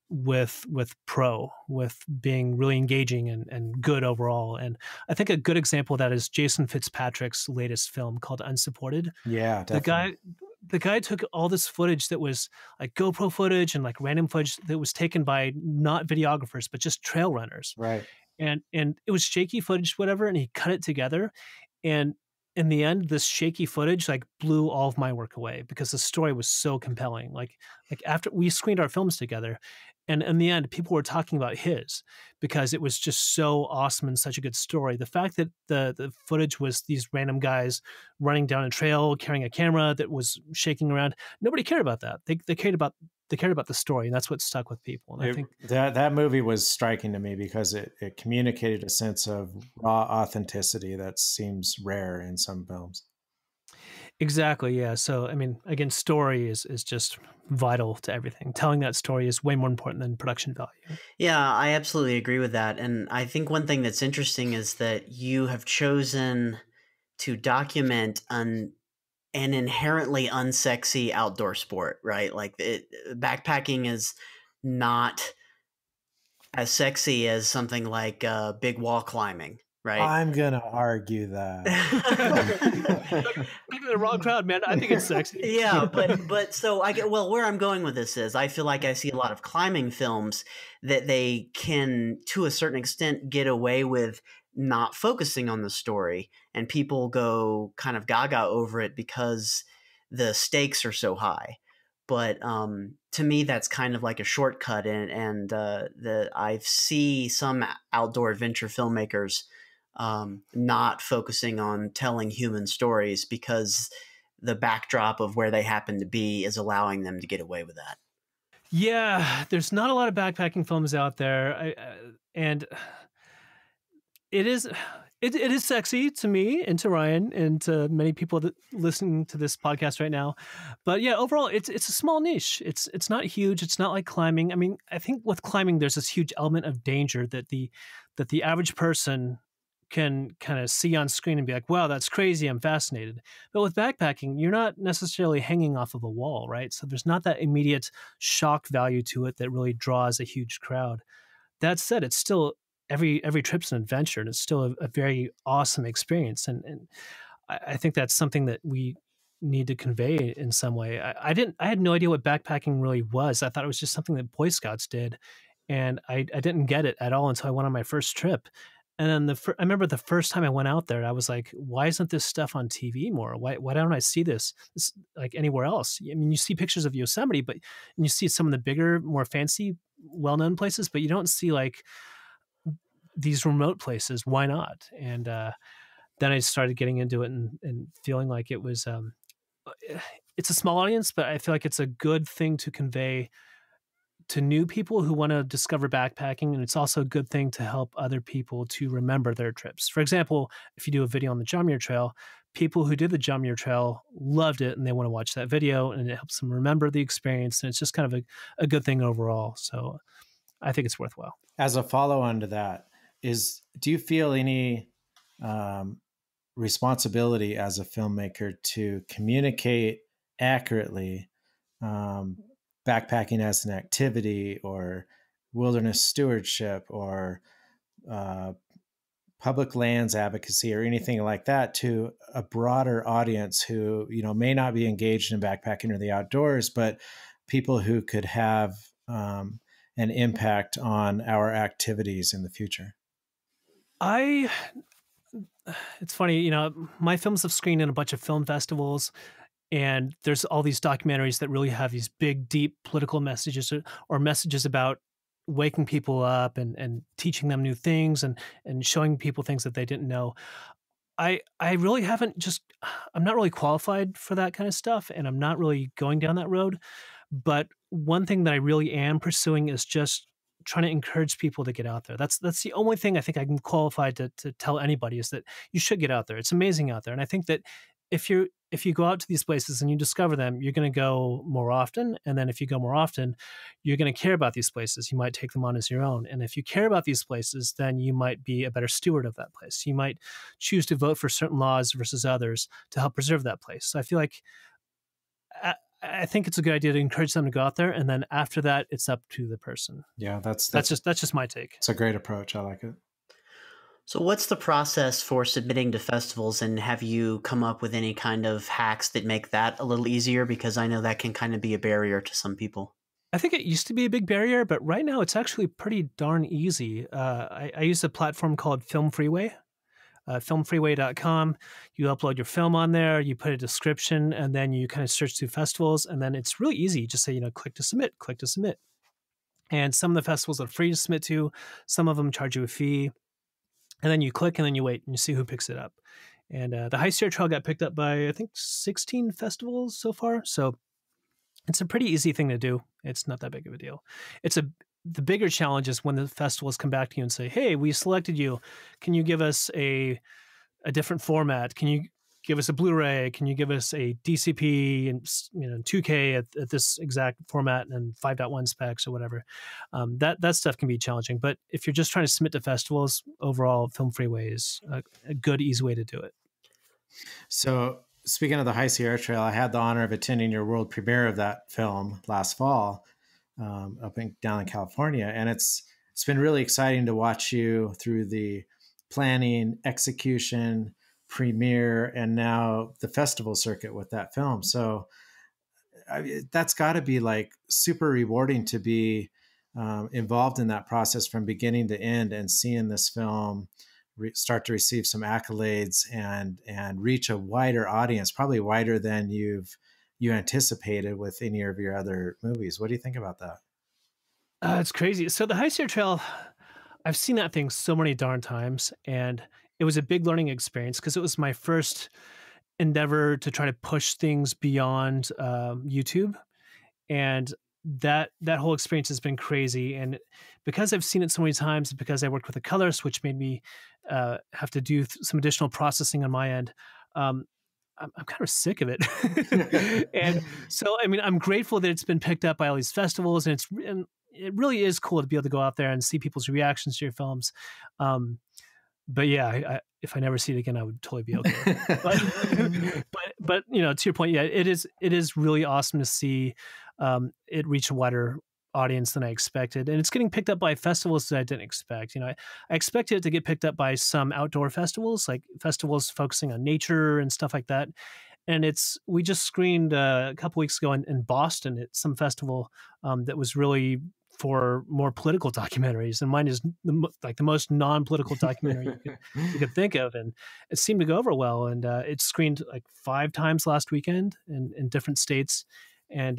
with pro, with being really engaging and good overall. And I think a good example of that is Jason Fitzpatrick's latest film called Unsupported. Yeah, definitely. The guy took all this footage that was like GoPro footage and like random footage that was taken by not videographers, but just trail runners. Right. And it was shaky footage, whatever, and he cut it together. And in the end, this shaky footage like blew all of my work away because the story was so compelling. Like after we screened our films together, and in the end, people were talking about his because it was just so awesome and such a good story. The fact that the footage was these random guys running down a trail, carrying a camera that was shaking around, nobody cared about that. They cared about they cared about the story, and that's what stuck with people. And I think that movie was striking to me because it communicated a sense of raw authenticity that seems rare in some films. Exactly. Yeah. So, I mean, again, story is just vital to everything. Telling that story is way more important than production value. Yeah, I absolutely agree with that. And I think one thing that's interesting is that you have chosen to document an inherently unsexy outdoor sport, right? Like backpacking is not as sexy as something like big wall climbing, right? I'm going to argue that. Maybe the wrong crowd, man. I think it's sexy. Yeah, but so I get, well, where I'm going with this is I feel like I see a lot of climbing films that they can, to a certain extent, get away with not focusing on the story, and people go kind of gaga over it because the stakes are so high. But to me, that's kind of like a shortcut, and that I see some outdoor adventure filmmakers not focusing on telling human stories because the backdrop of where they happen to be is allowing them to get away with that. Yeah, there's not a lot of backpacking films out there, and it is sexy to me and to Ryan and to many people that listen to this podcast right now. But yeah, overall, it's a small niche. It's not huge. It's not like climbing. I mean, I think with climbing, there's this huge element of danger that the average person can kind of see on screen and be like, wow, that's crazy. I'm fascinated. But with backpacking, you're not necessarily hanging off of a wall, right? So there's not that immediate shock value to it that really draws a huge crowd. That said, it's still... Every trip's an adventure, and it's still a very awesome experience. And I think that's something that we need to convey in some way. I had no idea what backpacking really was. I thought it was just something that Boy Scouts did, and I didn't get it at all until I went on my first trip. And then I remember the first time I went out there, I was like, why isn't this stuff on TV more? Why don't I see this like anywhere else? I mean, you see pictures of Yosemite, but and you see some of the bigger, more fancy, well-known places, but you don't see like these remote places. Why not? And then I started getting into it and feeling like it was it's a small audience, but I feel like it's a good thing to convey to new people who want to discover backpacking. And it's also a good thing to help other people to remember their trips. For example, if you do a video on the Jamier Trail, people who did the Jamier Trail loved it and they want to watch that video, and it helps them remember the experience. And it's just kind of a good thing overall. So I think it's worthwhile. As a follow-on to that, do you feel any responsibility as a filmmaker to communicate accurately backpacking as an activity, or wilderness stewardship, or public lands advocacy, or anything like that to a broader audience who, you know, may not be engaged in backpacking or the outdoors, but people who could have an impact on our activities in the future? It's funny, you know, my films have screened in a bunch of film festivals, and there's all these documentaries that really have these big, deep political messages or messages about waking people up and teaching them new things and showing people things that they didn't know. I really haven't I'm not really qualified for that kind of stuff, and I'm not really going down that road. But one thing that I really am pursuing is just trying to encourage people to get out there. That's the only thing I think I can qualify to tell anybody, is that you should get out there. It's amazing out there. And I think that if you go out to these places and you discover them, you're going to go more often. And then if you go more often, you're going to care about these places. You might take them on as your own. And if you care about these places, then you might be a better steward of that place. You might choose to vote for certain laws versus others to help preserve that place. So I feel like I think it's a good idea to encourage them to go out there, and then after that, it's up to the person. Yeah, that's just my take. It's a great approach. I like it. So what's the process for submitting to festivals, and have you come up with any kind of hacks that make that a little easier? Because I know that can kind of be a barrier to some people. I think it used to be a big barrier, but right now it's actually pretty darn easy. I use a platform called Film Freeway. Filmfreeway.com. You upload your film on there, you put a description, and then you kind of search through festivals, and then it's really easy. You just say, you know, click to submit. And some of the festivals are free to submit to, some of them charge you a fee, and then you click and then you wait and you see who picks it up. And the High Sierra Trail got picked up by, I think, 16 festivals so far. So it's a pretty easy thing to do. It's not that big of a deal. It's the bigger challenge is when the festivals come back to you and say, hey, we selected you. Can you give us a different format? Can you give us a Blu-ray? Can you give us a DCP and 2K at this exact format and 5.1 specs or whatever? That stuff can be challenging. But if you're just trying to submit to festivals, overall, Film Freeway is a good, easy way to do it. So speaking of the High Sierra Trail, I had the honor of attending your world premiere of that film last fall, down in California. And it's been really exciting to watch you through the planning, execution, premiere, and now the festival circuit with that film. So that's got to be like super rewarding to be involved in that process from beginning to end and seeing this film start to receive some accolades and reach a wider audience, probably wider than you anticipated with any of your other movies. What do you think about that? It's crazy. So the High Sierra Trail, I've seen that thing so many darn times, and it was a big learning experience because it was my first endeavor to try to push things beyond YouTube, and that whole experience has been crazy. And because I've seen it so many times, because I worked with a colorist, which made me have to do some additional processing on my end, I'm kind of sick of it. And so, I mean, I'm grateful that it's been picked up by all these festivals, and it really is cool to be able to go out there and see people's reactions to your films. But yeah, if I never see it again, I would totally be okay. But to your point, yeah, it is really awesome to see it reach a wider audience than I expected, and it's getting picked up by festivals that I didn't expect. I expected it to get picked up by some outdoor festivals, like festivals focusing on nature and stuff like that. And we just screened a couple weeks ago in Boston at some festival that was really for more political documentaries, and mine is the most non-political documentary you could think of, and it seemed to go over well. And it screened like 5 times last weekend in different states, and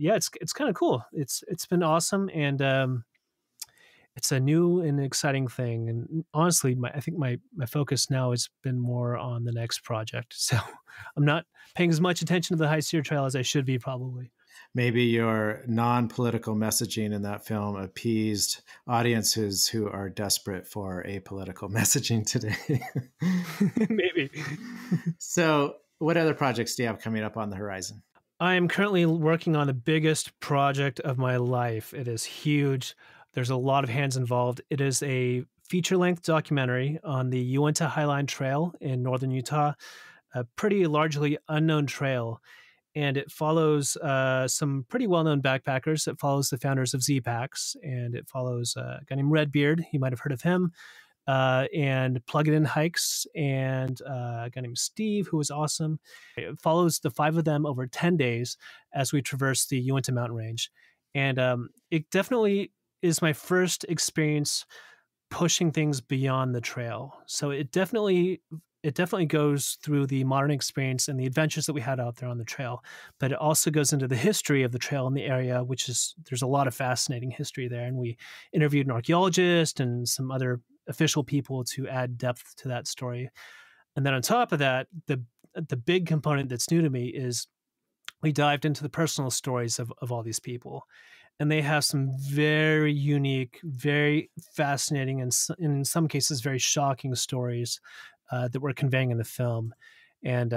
yeah, it's kind of cool. It's been awesome, and it's a new and exciting thing. And honestly, I think my focus now has been more on the next project, so I'm not paying as much attention to the High Sierra Trail as I should be probably. Maybe your non-political messaging in that film appeased audiences who are desperate for apolitical messaging today. Maybe. So what other projects do you have coming up on the horizon? I am currently working on the biggest project of my life. It is huge. There's a lot of hands involved. It is a feature-length documentary on the Uinta Highline Trail in northern Utah, a pretty largely unknown trail. And it follows some pretty well-known backpackers. It follows the founders of Z Packs, and it follows a guy named Redbeard. You might have heard of him. And Plug It In Hikes, and a guy named Steve, who was awesome. It follows the 5 of them over 10 days as we traverse the Uinta Mountain Range. And it definitely is my first experience pushing things beyond the trail. So it definitely goes through the modern experience and the adventures that we had out there on the trail, but it also goes into the history of the trail in the area, which is, there's a lot of fascinating history there. And we interviewed an archaeologist and some other official people to add depth to that story. And then on top of that, the big component that's new to me is we dived into the personal stories of all these people. And they have some very unique, very fascinating, and in some cases, very shocking stories that we're conveying in the film. And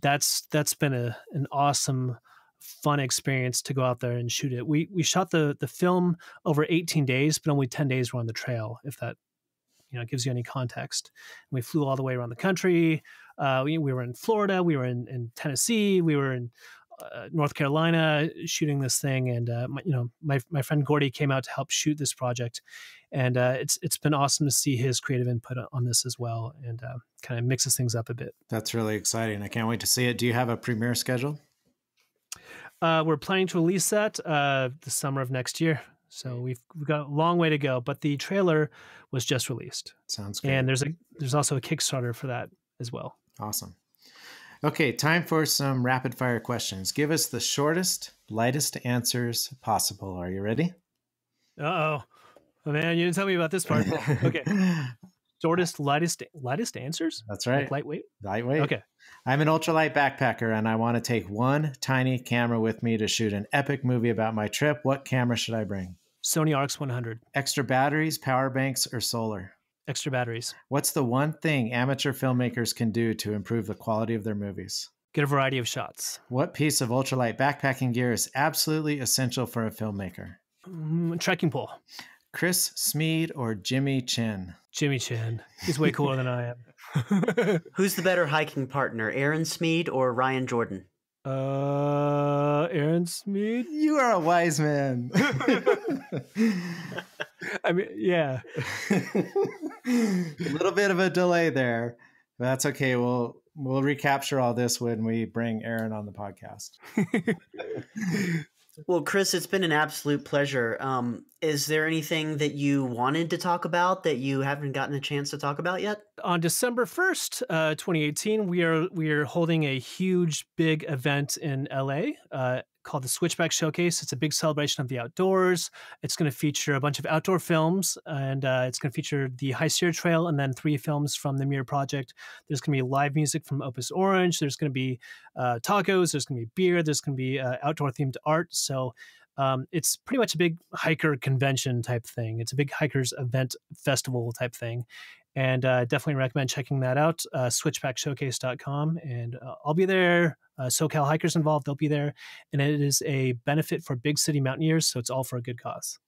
that's been an awesome, fun experience to go out there and shoot it. We shot the film over 18 days, but only 10 days were on the trail, if that gives you any context. And we flew all the way around the country. We were in Florida, we were in Tennessee, we were in North Carolina shooting this thing. And my friend Gordy came out to help shoot this project, and it's been awesome to see his creative input on this as well, and kind of mixes things up a bit. That's really exciting. I can't wait to see it. Do you have a premiere schedule? We're planning to release that the summer of next year. So we've got a long way to go, but the trailer was just released. Sounds good. And there's also a Kickstarter for that as well. Awesome. Okay, time for some rapid-fire questions. Give us the shortest, lightest answers possible. Are you ready? Uh-oh. Oh, man, you didn't tell me about this part. Okay. shortest, lightest answers. That's right. Like lightweight. Okay. I'm an ultralight backpacker and I want to take one tiny camera with me to shoot an epic movie about my trip. What camera should I bring? Sony RX100. Extra batteries, power banks, or solar? Extra batteries. What's the one thing amateur filmmakers can do to improve the quality of their movies? Get a variety of shots. What piece of ultralight backpacking gear is absolutely essential for a filmmaker? Trekking pole. Chris Smead or Jimmy Chin? Jimmy Chin. He's way cooler than I am. Who's the better hiking partner, Aaron Smead or Ryan Jordan? Aaron Smead. You are a wise man. I mean, yeah. A little bit of a delay there. But that's okay. We'll recapture all this when we bring Aaron on the podcast. Well, Chris, it's been an absolute pleasure. Is there anything that you wanted to talk about that you haven't gotten a chance to talk about yet? On December 1st, 2018, we are holding a huge, big event in LA called the Switchback Showcase. It's a big celebration of the outdoors. It's going to feature a bunch of outdoor films, and it's going to feature the High Sierra Trail and then 3 films from the Mirror Project. There's going to be live music from Opus Orange. There's going to be tacos. There's going to be beer. There's going to be outdoor-themed art. So it's pretty much a big hiker convention type thing. It's a big hikers event festival type thing. And definitely recommend checking that out, switchbackshowcase.com. And I'll be there. SoCal hikers involved, they'll be there. And it is a benefit for big city mountaineers, so it's all for a good cause.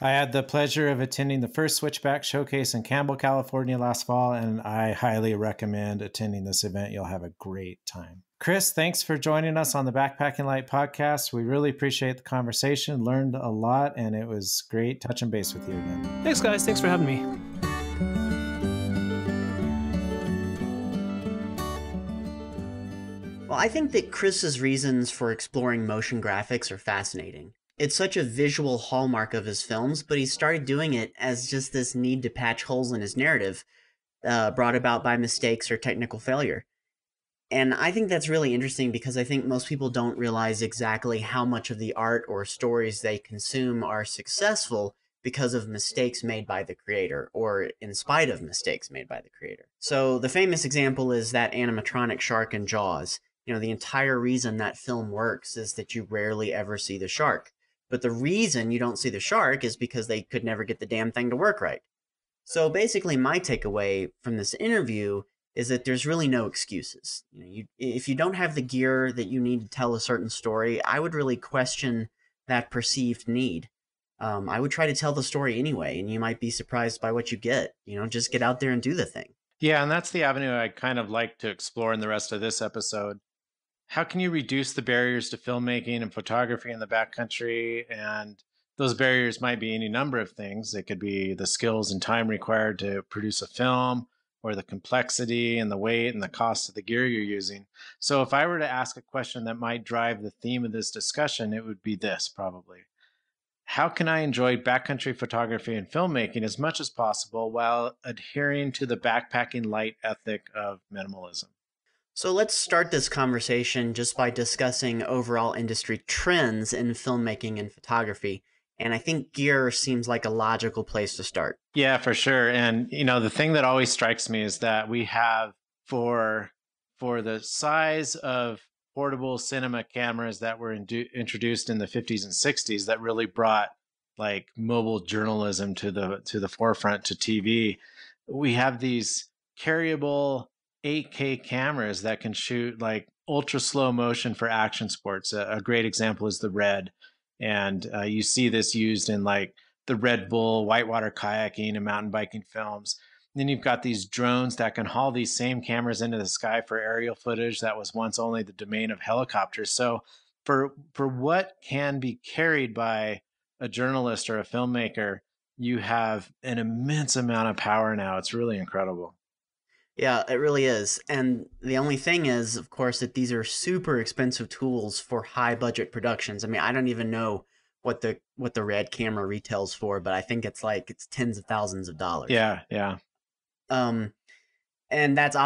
I had the pleasure of attending the first Switchback Showcase in Campbell, California last fall, and I highly recommend attending this event. You'll have a great time. Chris, thanks for joining us on the Backpacking Light podcast. We really appreciate the conversation, learned a lot, and it was great touching base with you again. Thanks, guys. Thanks for having me. Well, I think that Chris's reasons for exploring motion graphics are fascinating. It's such a visual hallmark of his films, but he started doing it as just this need to patch holes in his narrative, brought about by mistakes or technical failure. And I think that's really interesting because I think most people don't realize exactly how much of the art or stories they consume are successful because of mistakes made by the creator, or in spite of mistakes made by the creator. So the famous example is that animatronic shark in Jaws. You know, the entire reason that film works is that you rarely ever see the shark. But the reason you don't see the shark is because they could never get the damn thing to work right. So basically my takeaway from this interview is that there's really no excuses. You know, if you don't have the gear that you need to tell a certain story, I would really question that perceived need. I would try to tell the story anyway, and you might be surprised by what you get. You know, just get out there and do the thing. Yeah, and that's the avenue I kind of like to explore in the rest of this episode. How can you reduce the barriers to filmmaking and photography in the backcountry? And those barriers might be any number of things. It could be the skills and time required to produce a film, or the complexity and the weight and the cost of the gear you're using. So if I were to ask a question that might drive the theme of this discussion, it would be this probably. How can I enjoy backcountry photography and filmmaking as much as possible while adhering to the backpacking light ethic of minimalism? So let's start this conversation just by discussing overall industry trends in filmmaking and photography. And I think gear seems like a logical place to start. Yeah, for sure. And, you know, the thing that always strikes me is that we have for the size of portable cinema cameras that were introduced in the 50s and 60s that really brought like mobile journalism to the forefront, to TV. We have these carryable 8K cameras that can shoot like ultra slow motion for action sports. A great example is the RED. And you see this used in like the Red Bull, whitewater kayaking and mountain biking films. And then you've got these drones that can haul these same cameras into the sky for aerial footage that was once only the domain of helicopters. So for what can be carried by a journalist or a filmmaker, you have an immense amount of power now. It's really incredible. Yeah, it really is. And the only thing is, of course, that these are super expensive tools for high budget productions. I mean, I don't even know what the RED camera retails for, but I think it's tens of thousands of dollars. Yeah, yeah. And that's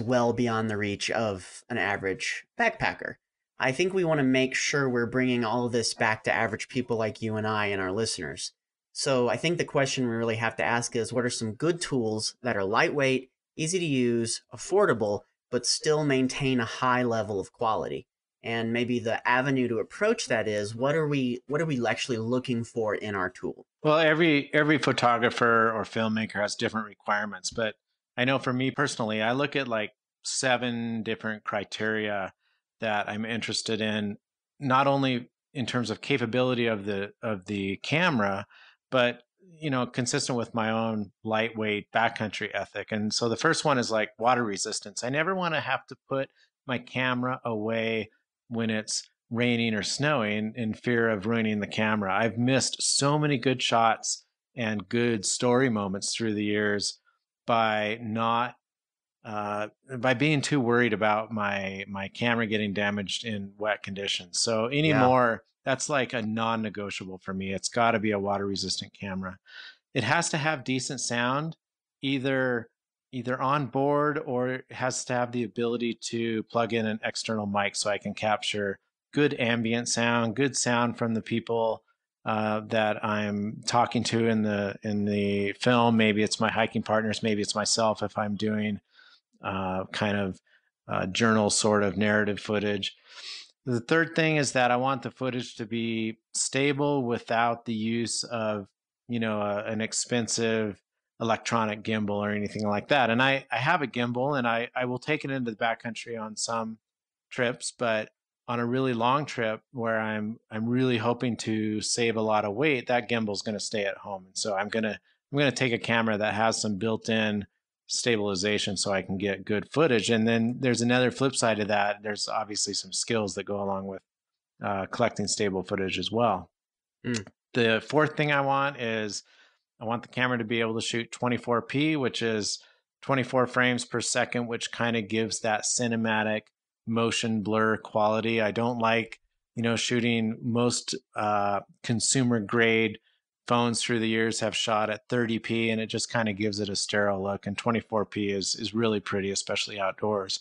well beyond the reach of an average backpacker. I think we want to make sure we're bringing all of this back to average people like you and I and our listeners. So I think the question we really have to ask is, what are some good tools that are lightweight, easy to use, affordable, but still maintain a high level of quality? And maybe the avenue to approach that is, what are we actually looking for in our tool? Well, every photographer or filmmaker has different requirements, but I know for me personally, I look at like 7 different criteria that I'm interested in, not only in terms of capability of the camera, but, you know, consistent with my own lightweight backcountry ethic. And so the first one is like water resistance. I never want to have to put my camera away when it's raining or snowing in fear of ruining the camera. I've missed so many good shots and good story moments through the years by by being too worried about my camera getting damaged in wet conditions. So anymore, that's like a non-negotiable for me. It's got to be a water-resistant camera. It has to have decent sound, either on board, or it has to have the ability to plug in an external mic so I can capture good ambient sound, good sound from the people that I'm talking to in the film. Maybe it's my hiking partners, maybe it's myself if I'm doing journal sort of narrative footage. The third thing is that I want the footage to be stable without the use of, you know, an expensive electronic gimbal or anything like that. And I have a gimbal, and I will take it into the backcountry on some trips, but on a really long trip where I'm really hoping to save a lot of weight, that gimbal's going to stay at home. And so I'm going to take a camera that has some built-in stabilization so I can get good footage. And then there's another flip side of that. There's obviously some skills that go along with collecting stable footage as well. The fourth thing I want is I want the camera to be able to shoot 24p, which is 24 frames per second, which kind of gives that cinematic motion blur quality. I don't like, you know, shooting most consumer grade phones through the years have shot at 30p, and it just kind of gives it a sterile look. And 24p is really pretty, especially outdoors.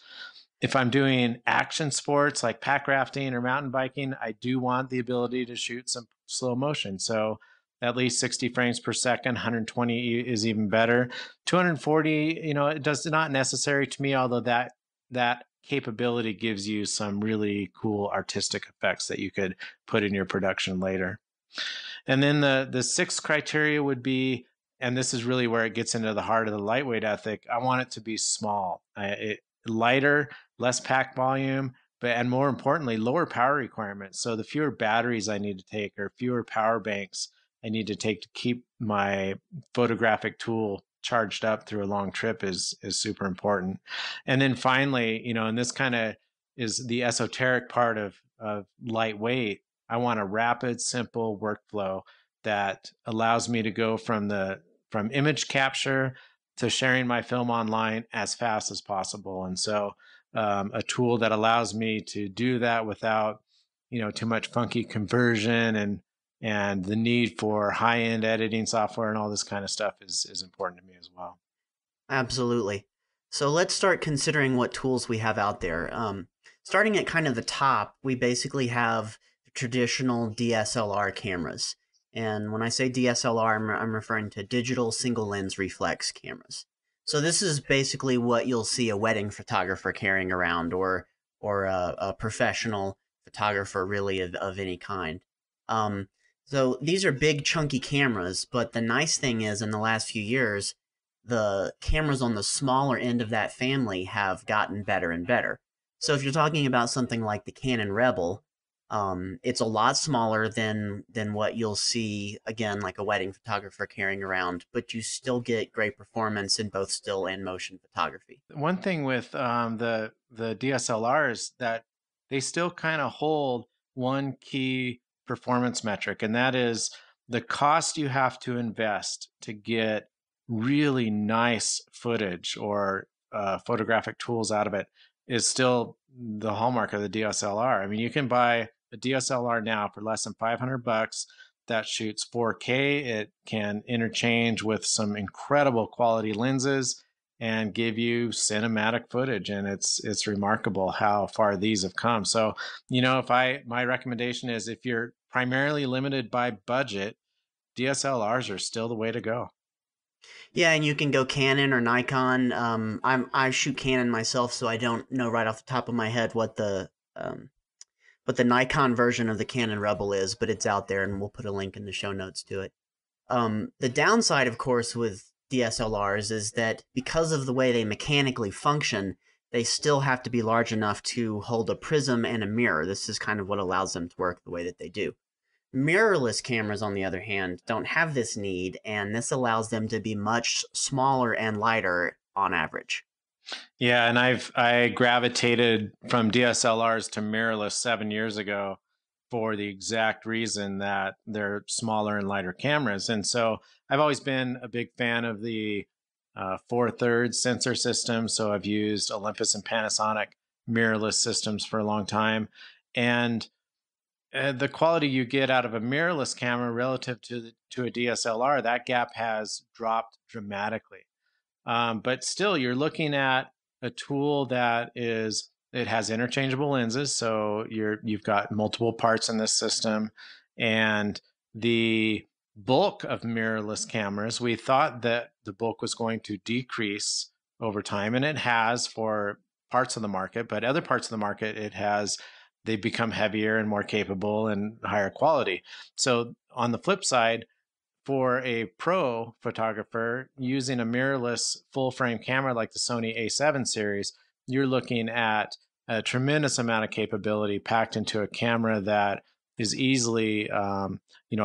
If I'm doing action sports like pack rafting or mountain biking, I do want the ability to shoot some slow motion. So at least 60 frames per second, 120 is even better. 240, you know, it does not necessary to me, although that capability gives you some really cool artistic effects that you could put in your production later. And then the sixth criteria would be, and this is really where it gets into the heart of the lightweight ethic, I want it to be small, lighter, less pack volume, and more importantly, lower power requirements. So the fewer batteries I need to take, or fewer power banks I need to take to keep my photographic tool charged up through a long trip is super important. And then finally, you know, and this kind of is the esoteric part of lightweight, I want a rapid, simple workflow that allows me to go from image capture to sharing my film online as fast as possible. And so a tool that allows me to do that without, you know, too much funky conversion and the need for high-end editing software and all this kind of stuff is important to me as well. Absolutely. So let's start considering what tools we have out there. Starting at kind of the top, we basically have traditional DSLR cameras. And when I say DSLR, I'm referring to digital single lens reflex cameras. So this is basically what you'll see a wedding photographer carrying around, or a professional photographer really of any kind. So these are big chunky cameras, but the nice thing is in the last few years, the cameras on the smaller end of that family have gotten better and better. So if you're talking about something like the Canon Rebel, it's a lot smaller than what you'll see, again, like a wedding photographer carrying around, but you still get great performance in both still and motion photography. One thing with the DSLRs that they still kind of hold one key performance metric, and that is the cost you have to invest to get really nice footage or photographic tools out of it is still the hallmark of the DSLR. I mean, you can buy a DSLR now for less than $500 that shoots 4K. It can interchange with some incredible quality lenses and give you cinematic footage. And it's remarkable how far these have come. So, you know, my recommendation is if you're primarily limited by budget, DSLRs are still the way to go. Yeah, and you can go Canon or Nikon. I shoot Canon myself, so I don't know right off the top of my head what the Nikon version of the Canon Rebel is, but it's out there, and we'll put a link in the show notes to it. The downside, of course, with DSLRs is that because of the way they mechanically function, they still have to be large enough to hold a prism and a mirror. This is kind of what allows them to work the way that they do. Mirrorless cameras, on the other hand, don't have this need, and this allows them to be much smaller and lighter on average. Yeah, and I gravitated from DSLRs to mirrorless 7 years ago for the exact reason that they're smaller and lighter cameras. And so I've always been a big fan of the 4/3 sensor system. So I've used Olympus and Panasonic mirrorless systems for a long time. And the quality you get out of a mirrorless camera relative to a DSLR, that gap has dropped dramatically. But still, you're looking at a tool that is, it has interchangeable lenses. So you've got multiple parts in this system. And the bulk of mirrorless cameras, we thought that the bulk was going to decrease over time, and it has for parts of the market, but other parts of the market, they've become heavier and more capable and higher quality. So on the flip side, for a pro photographer using a mirrorless full frame camera like the Sony A7 series, you're looking at a tremendous amount of capability packed into a camera that is easily, a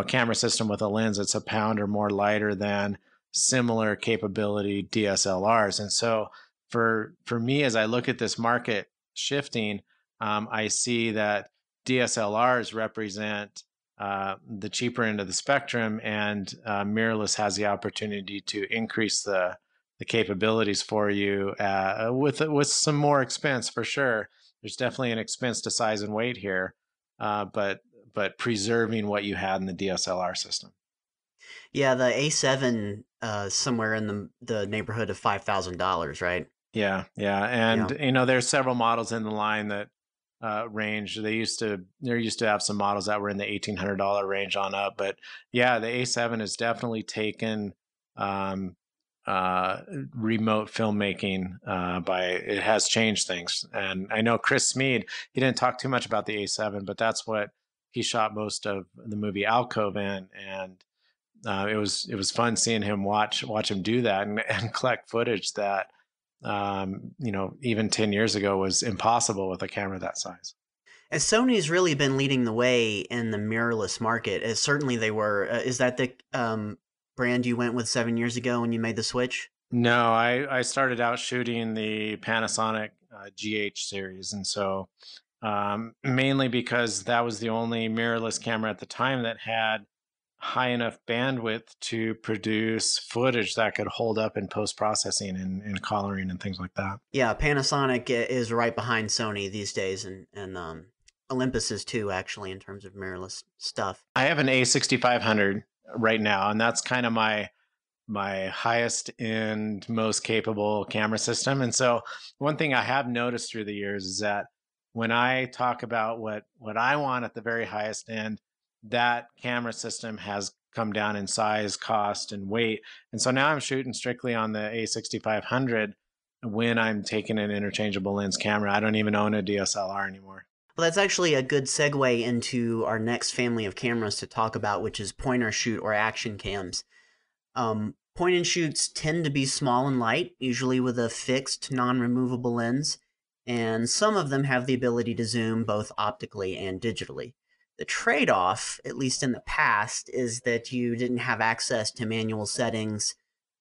camera system with a lens that's a pound or more lighter than similar capability DSLRs. And so for me, as I look at this market shifting, I see that DSLRs represent the cheaper end of the spectrum, and mirrorless has the opportunity to increase the capabilities for you with some more expense for sure. There's definitely an expense to size and weight here, but preserving what you had in the DSLR system. Yeah, the A7 somewhere in the neighborhood of $5,000, right? Yeah, and there's several models in the line that range. They used to have some models that were in the $1,800 range on up, but yeah, the A7 has definitely taken remote filmmaking it has changed things. And I know Chris Smead, he didn't talk too much about the A7, but that's what he shot most of the movie Alcove in, and it was fun seeing him watch him do that and collect footage that even 10 years ago was impossible with a camera that size. And Sony's really been leading the way in the mirrorless market, as certainly they were. Is that the brand you went with 7 years ago when you made the switch? No, I started out shooting the Panasonic GH series. And so mainly because that was the only mirrorless camera at the time that had high enough bandwidth to produce footage that could hold up in post-processing and coloring and things like that. Yeah, Panasonic is right behind Sony these days, and Olympus is too, actually, in terms of mirrorless stuff. I have an A6500 right now, and that's kind of my highest end, most capable camera system. And so one thing I have noticed through the years is that when I talk about what I want at the very highest end, that camera system has come down in size, cost, and weight. And so now I'm shooting strictly on the A6500 when I'm taking an interchangeable lens camera. I don't even own a DSLR anymore. Well, that's actually a good segue into our next family of cameras to talk about, which is point and shoot or action cams. Point and shoots tend to be small and light, usually with a fixed, non-removable lens. And some of them have the ability to zoom both optically and digitally. The trade-off, at least in the past, is that you didn't have access to manual settings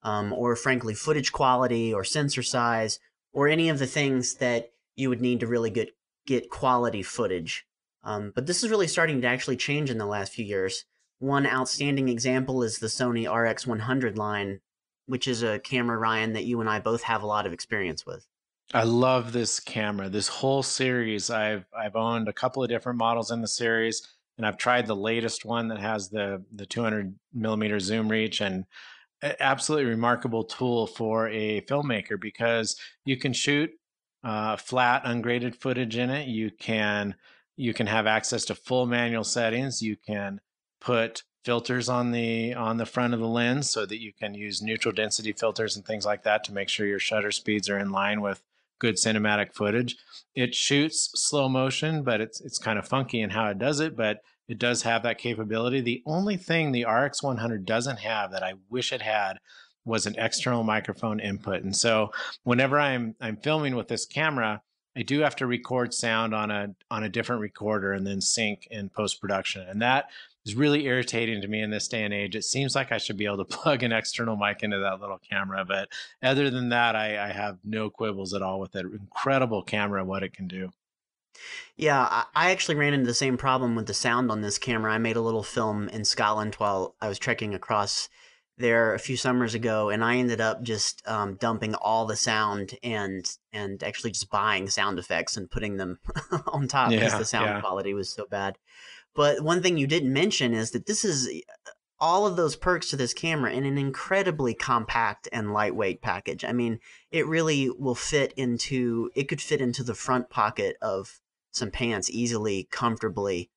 or, frankly, footage quality or sensor size or any of the things that you would need to really get quality footage. But this is really starting to actually change in the last few years. One outstanding example is the Sony RX100 line, which is a camera, Ryan, that you and I both have a lot of experience with. I love this camera. This whole series, I've owned a couple of different models in the series, and I've tried the latest one that has the 200 millimeter zoom reach, and an absolutely remarkable tool for a filmmaker because you can shoot flat, ungraded footage in it. You can have access to full manual settings. You can put filters on the front of the lens so that you can use neutral density filters and things like that to make sure your shutter speeds are in line with good cinematic footage. It shoots slow motion, but it's kind of funky in how it does it, but it does have that capability. The only thing the RX100 doesn't have that I wish it had was an external microphone input. And so whenever I'm filming with this camera, I do have to record sound on a different recorder and then sync in post-production. And that is really irritating to me in this day and age. It seems like I should be able to plug an external mic into that little camera. But other than that, I have no quibbles at all with that incredible camera and what it can do. Yeah, I actually ran into the same problem with the sound on this camera. I made a little film in Scotland while I was trekking across there a few summers ago, and I ended up just dumping all the sound and actually just buying sound effects and putting them on top because the sound quality was so bad. But one thing you didn't mention is that this is all of those perks to this camera in an incredibly compact and lightweight package. I mean, it really will fit into, it could fit into the front pocket of some pants easily, comfortably.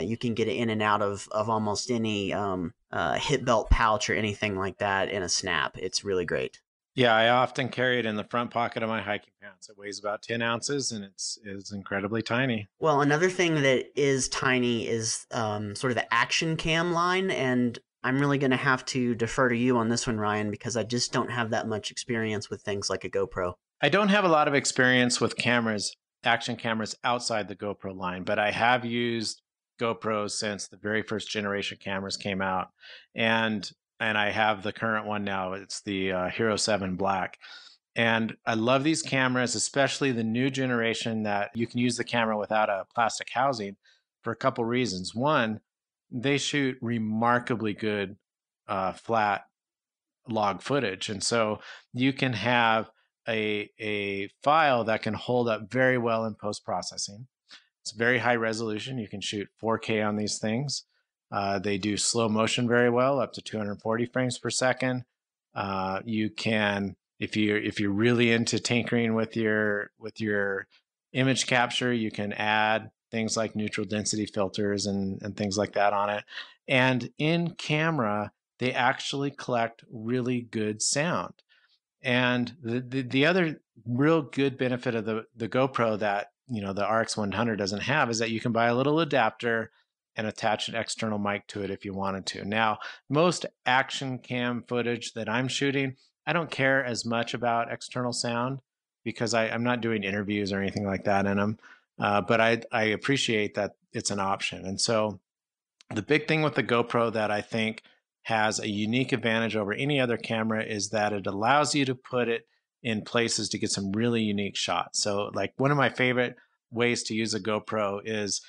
You can get it in and out of almost any hip belt pouch or anything like that in a snap. It's really great. Yeah, I often carry it in the front pocket of my hiking pants. It weighs about 10 ounces and it's incredibly tiny. Well, another thing that is tiny is sort of the action cam line. And I'm really going to have to defer to you on this one, Ryan, because I just don't have that much experience with things like a GoPro. I don't have a lot of experience with cameras, action cameras outside the GoPro line, but I have used GoPros since the very first generation cameras came out, and I have the current one now. It's the Hero 7 Black, and I love these cameras, especially the new generation that you can use the camera without a plastic housing for a couple reasons. One, they shoot remarkably good flat log footage, and so you can have a file that can hold up very well in post-processing. It's very high resolution. You can shoot 4K on these things. They do slow motion very well, up to 240 frames per second. You can, if you're really into tinkering with your image capture, you can add things like neutral density filters and things like that on it. And in camera, they actually collect really good sound. And the other real good benefit of the GoPro that the RX100 doesn't have is that you can buy a little adapter and attach an external mic to it if you wanted to. Now, most action cam footage that I'm shooting, I don't care as much about external sound because I'm not doing interviews or anything like that in them. But I appreciate that it's an option. And so the big thing with the GoPro that I think has a unique advantage over any other camera is that it allows you to put it in places to get some really unique shots. So like one of my favorite ways to use a GoPro is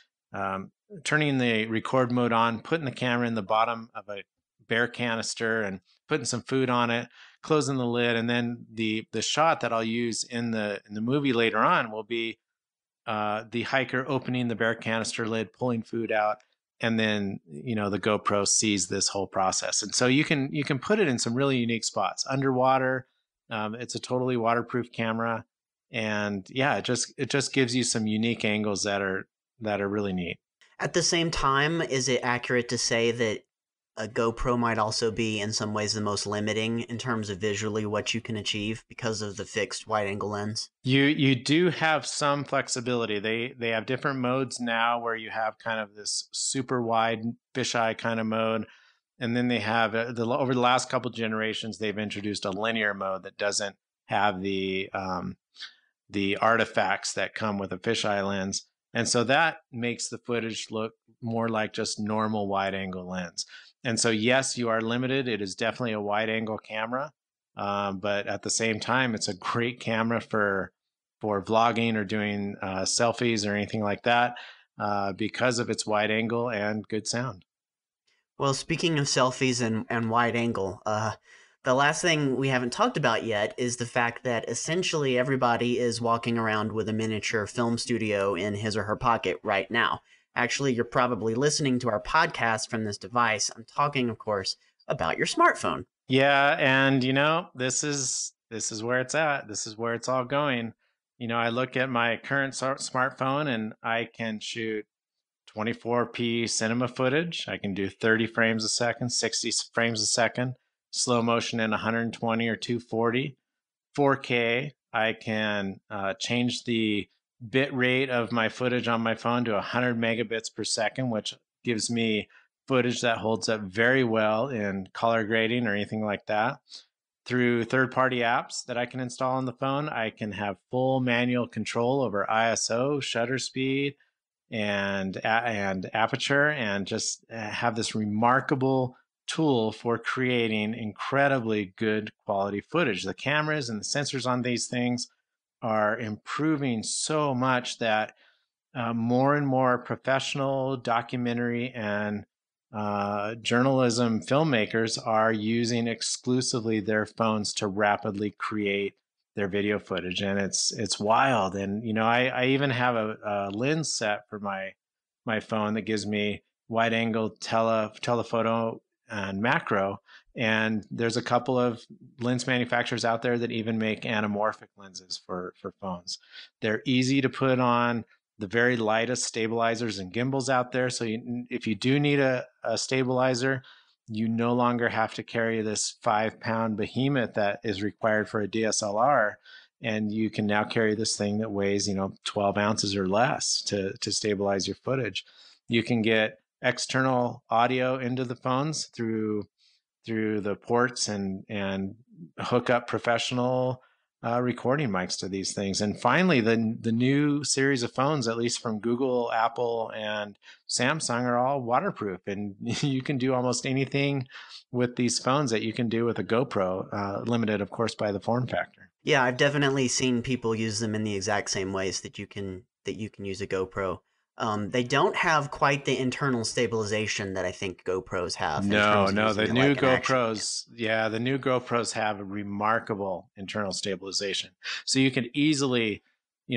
turning the record mode on, putting the camera in the bottom of a beer canister and putting some food on it, closing the lid. And then the shot that I'll use in the movie later on will be the hiker opening the beer canister lid, pulling food out. And then, the GoPro sees this whole process. And so you can put it in some really unique spots, underwater. It's a totally waterproof camera, and yeah, it just gives you some unique angles that are really neat. At the same time, is it accurate to say that a GoPro might also be in some ways the most limiting in terms of visually what you can achieve because of the fixed wide angle lens? You do have some flexibility. They have different modes now where you have kind of this super wide fisheye kind of mode. And then they have, over the last couple generations, they've introduced a linear mode that doesn't have the artifacts that come with a fisheye lens. And so that makes the footage look more like just normal wide angle lens. And so, yes, you are limited. It is definitely a wide angle camera. But at the same time, it's a great camera for vlogging or doing selfies or anything like that because of its wide angle and good sound. Well, speaking of selfies and wide angle, the last thing we haven't talked about yet is the fact that essentially everybody is walking around with a miniature film studio in his or her pocket right now. Actually, you're probably listening to our podcast from this device. I'm talking, of course, about your smartphone. Yeah, and this is where it's at. This is where it's all going. I look at my current smartphone and I can shoot 24p cinema footage. I can do 30 frames a second, 60 frames a second, slow motion in 120 or 240. 4K, I can change the bit rate of my footage on my phone to 100 megabits per second, which gives me footage that holds up very well in color grading or anything like that. Through third-party apps that I can install on the phone, I can have full manual control over ISO, shutter speed, and aperture, and just have this remarkable tool for creating incredibly good quality footage. The cameras and the sensors on these things are improving so much that more and more professional documentary and journalism filmmakers are using exclusively their phones to rapidly create their video footage, and it's wild. And you know, I even have a lens set for my phone that gives me wide angle telephoto and macro, and there's a couple of lens manufacturers out there that even make anamorphic lenses for phones. They're easy to put on the very lightest stabilizers and gimbals out there. So if you do need a stabilizer, you no longer have to carry this 5-pound behemoth that is required for a DSLR. And you can now carry this thing that weighs, 12 ounces or less to stabilize your footage. You can get external audio into the phones through the ports and hook up professional recording mics to these things. And finally, the new series of phones, at least from Google, Apple, and Samsung, are all waterproof, and you can do almost anything with these phones that you can do with a GoPro, limited, of course, by the form factor. Yeah, I've definitely seen people use them in the exact same ways that you can use a GoPro. They don't have quite the internal stabilization that I think GoPros have. No, the new GoPros, the new GoPros have a remarkable internal stabilization. So you could easily,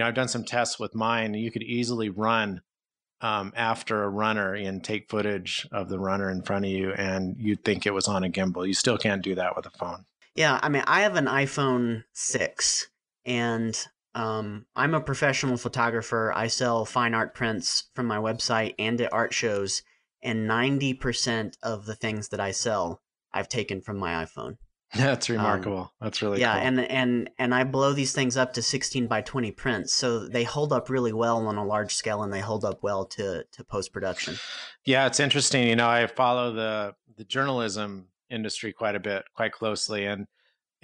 I've done some tests with mine. You could easily run after a runner and take footage of the runner in front of you, and you'd think it was on a gimbal. You still can't do that with a phone. Yeah, I mean, I have an iPhone 6, and I'm a professional photographer. I sell fine art prints from my website and at art shows, and 90% of the things that I sell, I've taken from my iPhone. That's remarkable. That's really cool. And I blow these things up to 16 by 20 prints, so they hold up really well on a large scale, and they hold up well to post-production. Yeah, it's interesting. I follow the journalism industry quite closely,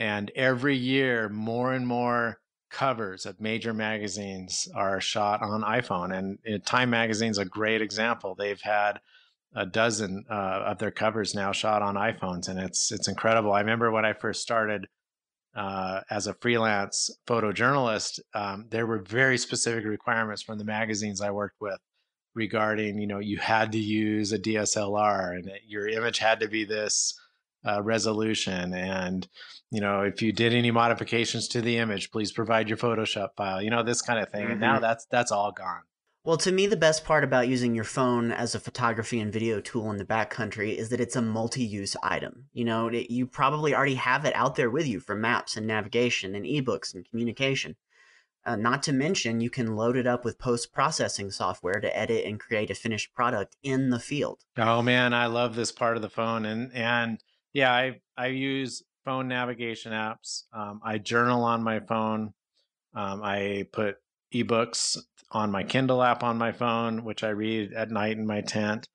and every year more and more covers of major magazines are shot on iPhone, and Time Magazine's a great example. They've had a dozen of their covers now shot on iPhones, and it's incredible. I remember when I first started as a freelance photojournalist, there were very specific requirements from the magazines I worked with regarding, you had to use a DSLR, and your image had to be this resolution, and if you did any modifications to the image, please provide your Photoshop file, this kind of thing. Mm-hmm. And now that's all gone. Well, to me, the best part about using your phone as a photography and video tool in the backcountry is that it's a multi-use item. You probably already have it out there with you for maps and navigation and ebooks and communication. Not to mention, you can load it up with post-processing software to edit and create a finished product in the field. Oh man, I love this part of the phone, and yeah, I use phone navigation apps. I journal on my phone. I put ebooks on my Kindle app on my phone, which I read at night in my tent.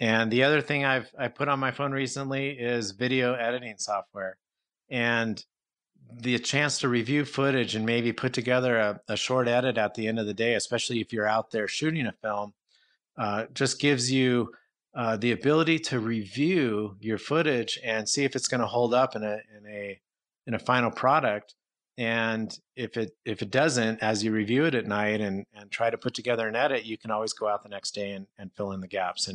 And the other thing I put on my phone recently is video editing software, and the chance to review footage and maybe put together a short edit at the end of the day, especially if you're out there shooting a film, just gives you the ability to review your footage and see if it's going to hold up in a final product. And if it doesn't, as you review it at night and try to put together an edit, you can always go out the next day and fill in the gaps.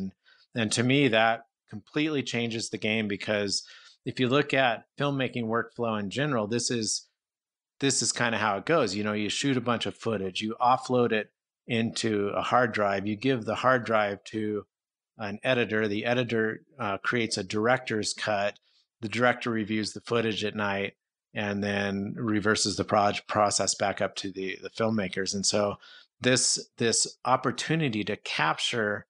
And to me, that completely changes the game, because if you look at filmmaking workflow in general, this is kind of how it goes. You shoot a bunch of footage, you offload it into a hard drive, you give the hard drive to an editor. The editor creates a director's cut. The director reviews the footage at night and then reverses the process back up to the filmmakers. And so this opportunity to capture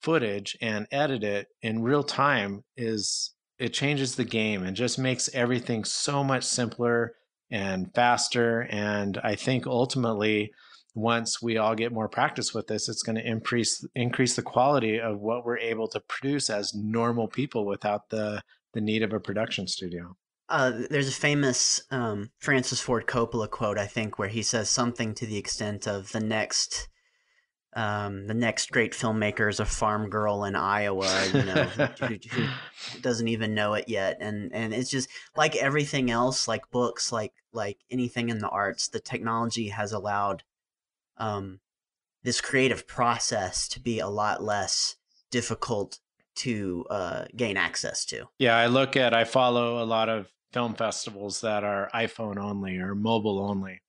footage and edit it in real time is, it changes the game and just makes everything so much simpler and faster. And I think ultimately, once we all get more practice with this, it's going to increase the quality of what we're able to produce as normal people without the need of a production studio. There's a famous Francis Ford Coppola quote, I think, where he says something to the extent of the next great filmmaker is a farm girl in Iowa, you know, who doesn't even know it yet. And it's just like everything else, like books, like anything in the arts, the technology has allowed this creative process to be a lot less difficult to gain access to. Yeah, I follow a lot of film festivals that are iPhone only or mobile only.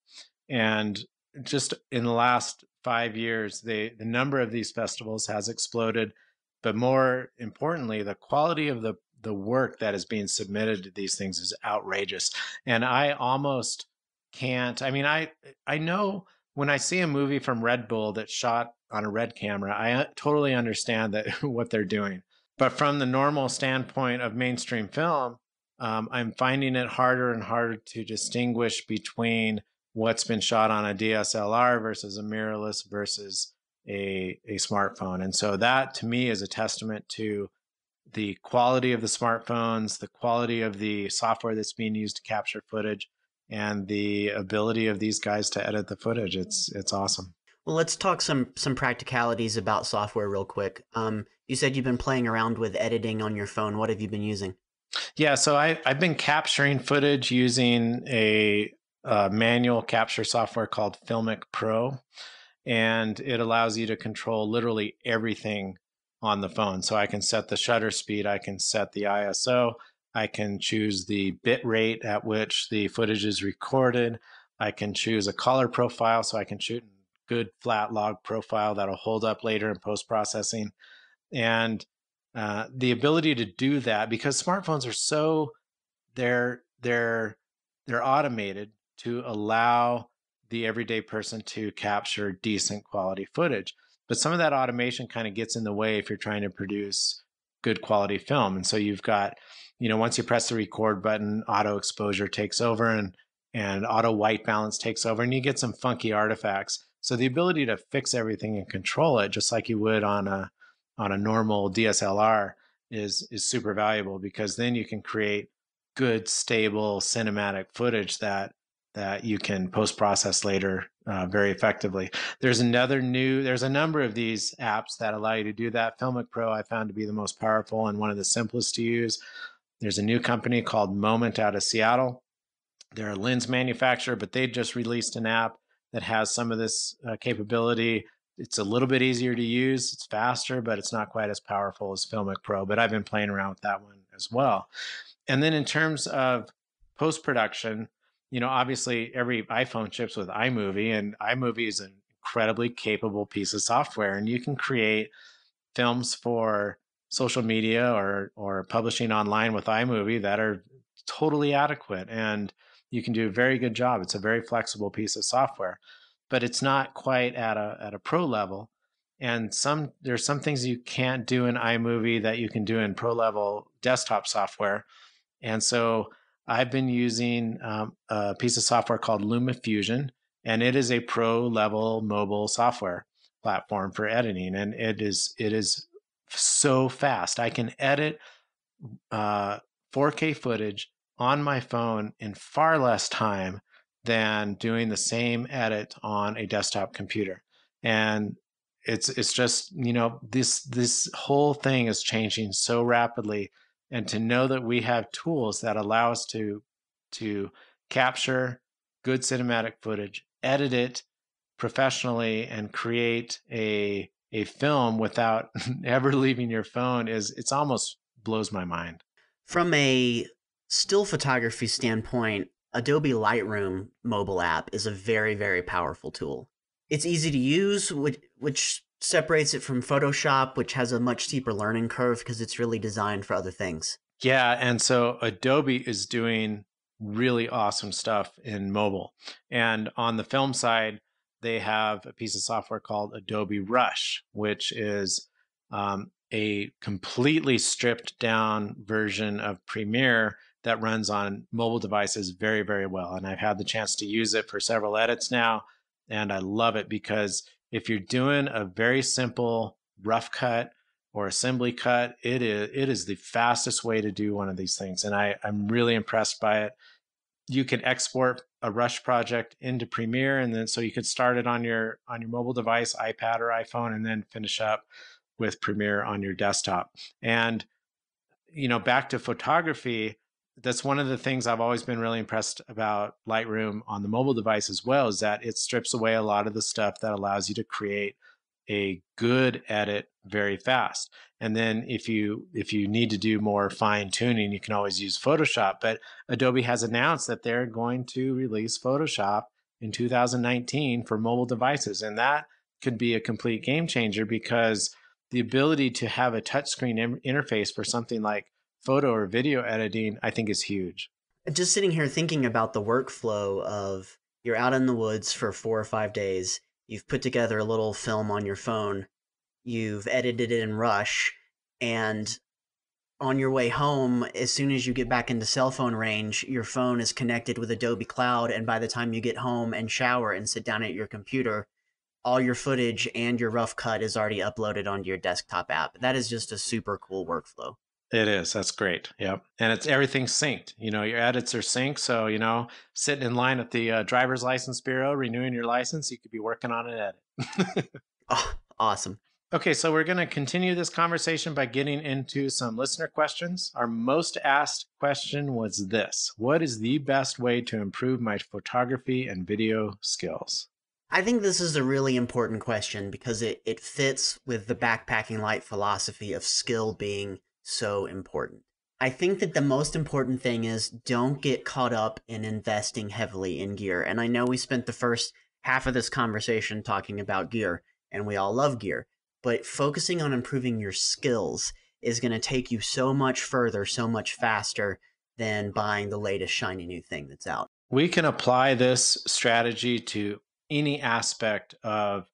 And just in the last 5 years, the number of these festivals has exploded. But more importantly, the quality of the work that is being submitted to these things is outrageous. And I almost can't, I mean, I know when I see a movie from Red Bull that's shot on a Red camera, I totally understand that what they're doing. But from the normal standpoint of mainstream film, I'm finding it harder and harder to distinguish between what's been shot on a DSLR versus a mirrorless versus a smartphone. And so that, to me, is a testament to the quality of the smartphones, the quality of the software that's being used to capture footage, and the ability of these guys to edit the footage. It's awesome. Well, let's talk some practicalities about software real quick. You said you've been playing around with editing on your phone. What have you been using? Yeah, so I've been capturing footage using a manual capture software called Filmic Pro, and it allows you to control literally everything on the phone. So I can set the shutter speed, I can set the ISO, I can choose the bit rate at which the footage is recorded. I can choose a color profile, so I can shoot a good flat log profile that'll hold up later in post-processing. And the ability to do that, because smartphones are so, they're automated to allow the everyday person to capture decent quality footage. But some of that automation kind of gets in the way if you're trying to produce good quality film. And so you've got, once you press the record button, auto exposure takes over and auto white balance takes over, and you get some funky artifacts. So the ability to fix everything and control it just like you would on a normal DSLR is super valuable, because then you can create good, stable cinematic footage that you can post-process later very effectively. There's a number of these apps that allow you to do that. Filmic Pro I found to be the most powerful and one of the simplest to use. There's a new company called Moment out of Seattle. They're a lens manufacturer, but they just released an app that has some of this capability. It's a little bit easier to use. It's faster, but it's not quite as powerful as Filmic Pro, but I've been playing around with that one as well. And then in terms of post-production, obviously every iPhone ships with iMovie, and iMovie is an incredibly capable piece of software, and you can create films for social media or publishing online with iMovie that are totally adequate, and you can do a very good job. It's a very flexible piece of software, but it's not quite at a pro level. And there's some things you can't do in iMovie that you can do in pro level desktop software. And so I've been using a piece of software called LumaFusion, and it is a pro level mobile software platform for editing, and it is so fast. I can edit 4K footage on my phone in far less time than doing the same edit on a desktop computer. And it's just, this whole thing is changing so rapidly. And to know that we have tools that allow us to capture good cinematic footage, edit it professionally, and create a film without ever leaving your phone it's almost blows my mind. From a still photography standpoint, Adobe Lightroom mobile app is a very, very powerful tool. It's easy to use, which separates it from Photoshop, which has a much steeper learning curve because it's really designed for other things. Yeah, and so Adobe is doing really awesome stuff in mobile. And on the film side, they have a piece of software called Adobe Rush, which is a completely stripped down version of Premiere that runs on mobile devices very, very well. And I've had the chance to use it for several edits now, and I love it because if you're doing a very simple rough cut or assembly cut, it is the fastest way to do one of these things. And I'm really impressed by it. You can export a rush project into Premiere, and then so you could start it on your mobile device, iPad or iPhone, and then finish up with Premiere on your desktop. And you know, back to photography, that's one of the things I've always been really impressed about Lightroom on the mobile device as well, is that it strips away a lot of the stuff that allows you to create a good edit very fast. And then if you need to do more fine tuning, you can always use Photoshop. But Adobe has announced that they're going to release Photoshop in 2019 for mobile devices. And that could be a complete game changer, because the ability to have a touchscreen interface for something like photo or video editing, I think, is huge. Just sitting here thinking about the workflow of, you're out in the woods for 4 or 5 days, you've put together a little film on your phone, you've edited it in Rush, and on your way home, as soon as you get back into cell phone range, your phone is connected with Adobe Cloud, and by the time you get home and shower and sit down at your computer, all your footage and your rough cut is already uploaded onto your desktop app. That is just a super cool workflow. It is. That's great. Yep. And it's everything synced. You know, your edits are synced. So, you know, sitting in line at the driver's license bureau, renewing your license, you could be working on an edit. Oh, awesome. Okay. So we're going to continue this conversation by getting into some listener questions. Our most asked question was this: what is the best way to improve my photography and video skills? I think this is a really important question because it fits with the Backpacking Light philosophy of skill being so important. I think that the most important thing is, don't get caught up in investing heavily in gear. And I know we spent the first half of this conversation talking about gear, and we all love gear, but focusing on improving your skills is going to take you so much further, so much faster than buying the latest shiny new thing that's out. We can apply this strategy to any aspect of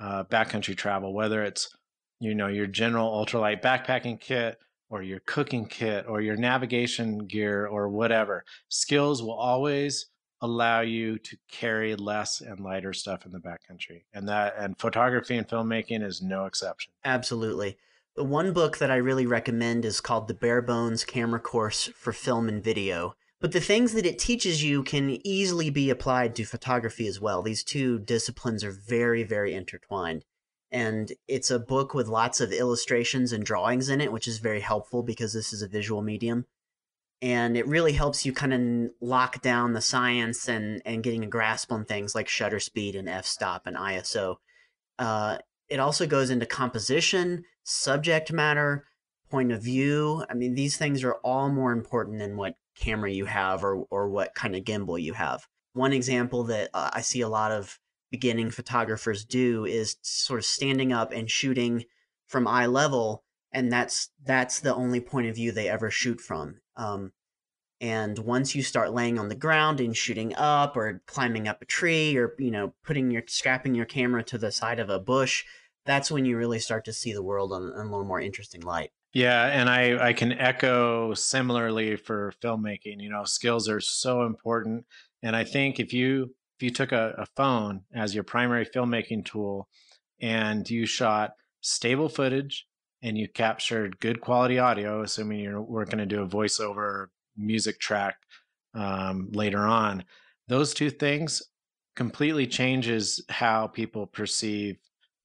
backcountry travel, whether it's, you know, your general ultralight backpacking kit or your cooking kit or your navigation gear or whatever. Skills will always allow you to carry less and lighter stuff in the backcountry. And photography and filmmaking is no exception. Absolutely. The one book that I really recommend is called The Bare Bones Camera Course for Film and Video. But the things that it teaches you can easily be applied to photography as well. These two disciplines are very, very intertwined. And it's a book with lots of illustrations and drawings in it, which is very helpful because this is a visual medium. And it really helps you kind of lock down the science and getting a grasp on things like shutter speed and f-stop and ISO. It also goes into composition, subject matter, point of view. I mean, these things are all more important than what camera you have or what kind of gimbal you have. One example that I see a lot of beginning photographers do is sort of standing up and shooting from eye level, and that's the only point of view they ever shoot from. And once you start laying on the ground and shooting up or climbing up a tree or, you know, strapping your camera to the side of a bush, that's when you really start to see the world in a little more interesting light. Yeah, and I can echo similarly for filmmaking. You know, skills are so important, and I think if you took a phone as your primary filmmaking tool and you shot stable footage and you captured good quality audio, assuming you weren't going to do a voiceover music track later on, those two things completely changes how people perceive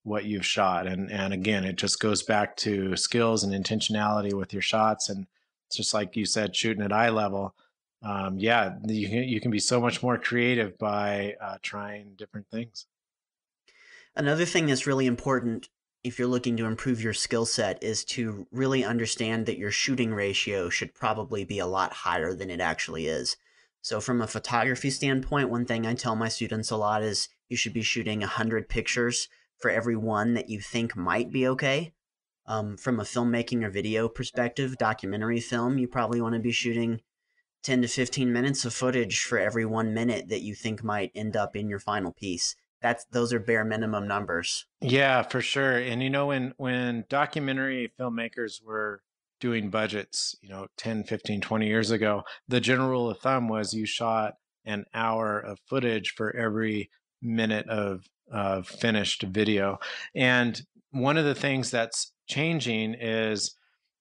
what you've shot. And again, it just goes back to skills and intentionality with your shots. And it's just like you said, shooting at eye level. Yeah, you can be so much more creative by trying different things. Another thing that's really important if you're looking to improve your skill set is to really understand that your shooting ratio should probably be a lot higher than it actually is. So from a photography standpoint, one thing I tell my students a lot is you should be shooting 100 pictures for every one that you think might be okay. From a filmmaking or video perspective, documentary film, you probably want to be shooting 10 to 15 minutes of footage for every 1 minute that you think might end up in your final piece. those are bare minimum numbers. Yeah, for sure. And you know, when documentary filmmakers were doing budgets, you know, 10, 15, 20 years ago, the general rule of thumb was you shot an hour of footage for every minute of finished video. And one of the things that's changing is,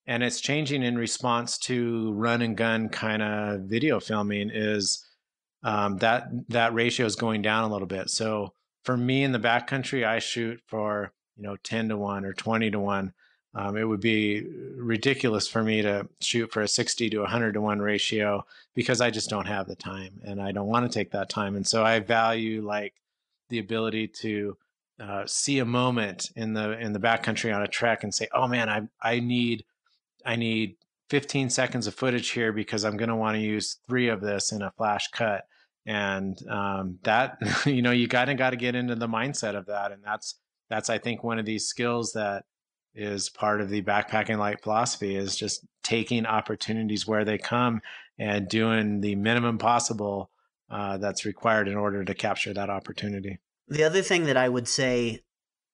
and it's changing in response to run and gun kind of video filming, is that ratio is going down a little bit. So for me in the backcountry, I shoot for, you know, 10 to 1 or 20 to 1. It would be ridiculous for me to shoot for a 60 to 100 to 1 ratio because I just don't have the time and I don't want to take that time. And so I value like the ability to see a moment in the backcountry on a trek and say, oh man, I need 15 seconds of footage here because I'm going to want to use 3 of this in a flash cut. And that, you know, you kind of got to get into the mindset of that. And that's, I think, one of these skills that is part of the Backpacking Light philosophy, is just taking opportunities where they come and doing the minimum possible that's required in order to capture that opportunity. The other thing that I would say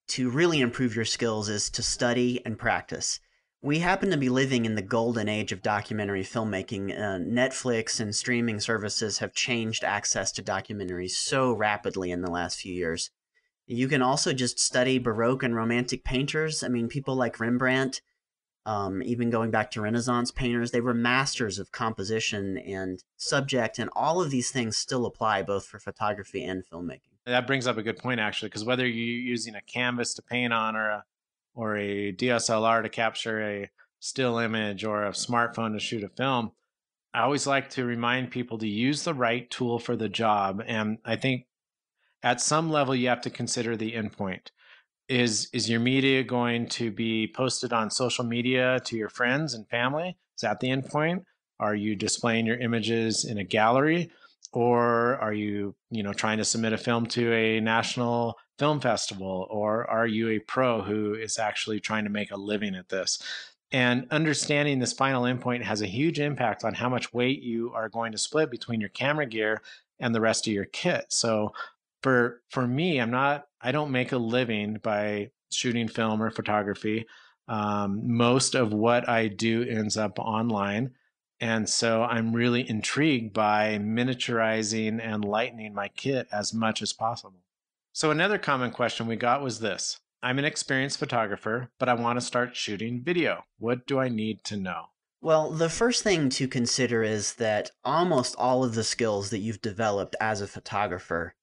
to really improve your skills is to study and practice. We happen to be living in the golden age of documentary filmmaking. Netflix and streaming services have changed access to documentaries so rapidly in the last few years. You can also just study Baroque and Romantic painters. I mean, people like Rembrandt, even going back to Renaissance painters, they were masters of composition and subject, and all of these things still apply both for photography and filmmaking. That brings up a good point, actually, because whether you're using a canvas to paint on or a DSLR to capture a still image, or a smartphone to shoot a film, I always like to remind people to use the right tool for the job. And I think at some level, you have to consider the endpoint. Is your media going to be posted on social media to your friends and family? Is that the endpoint? Are you displaying your images in a gallery? Or are you, trying to submit a film to a national film festival? Or are you a pro who is actually trying to make a living at this? And understanding this final endpoint has a huge impact on how much weight you are going to split between your camera gear and the rest of your kit. So for me, I don't make a living by shooting film or photography. Most of what I do ends up online. And so I'm really intrigued by miniaturizing and lightening my kit as much as possible. So another common question we got was this: I'm an experienced photographer, but I want to start shooting video. What do I need to know? Well, the first thing to consider is that almost all of the skills that you've developed as a photographer,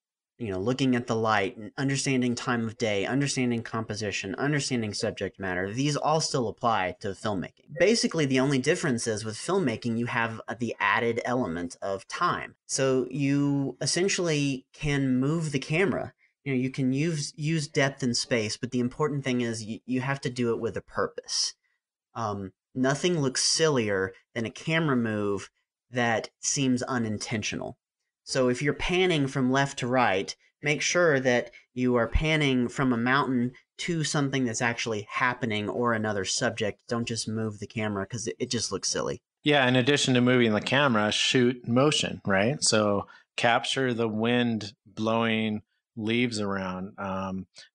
looking at the light, understanding time of day, understanding composition, understanding subject matter, these all still apply to filmmaking. Basically, the only difference is with filmmaking, you have the added element of time. So you essentially can move the camera. You can use depth and space, but the important thing is you have to do it with a purpose. Nothing looks sillier than a camera move that seems unintentional. So if you're panning from left to right, make sure that you are panning from a mountain to something that's actually happening or another subject. Don't just move the camera because it just looks silly. Yeah, in addition to moving the camera, shoot motion, right? So capture the wind blowing leaves around,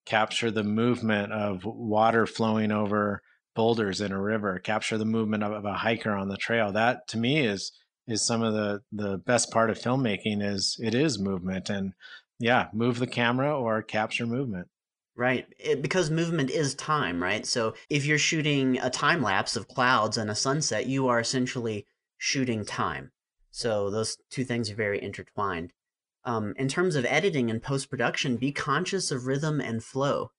capture the movement of water flowing over boulders in a river, capture the movement of a hiker on the trail. That to me is some of the best part of filmmaking, is it is movement. And yeah, move the camera or capture movement. Right. Because movement is time, right? So if you're shooting a time lapse of clouds and a sunset, you are essentially shooting time. So those two things are very intertwined. In terms of editing and post-production, be conscious of rhythm and flow.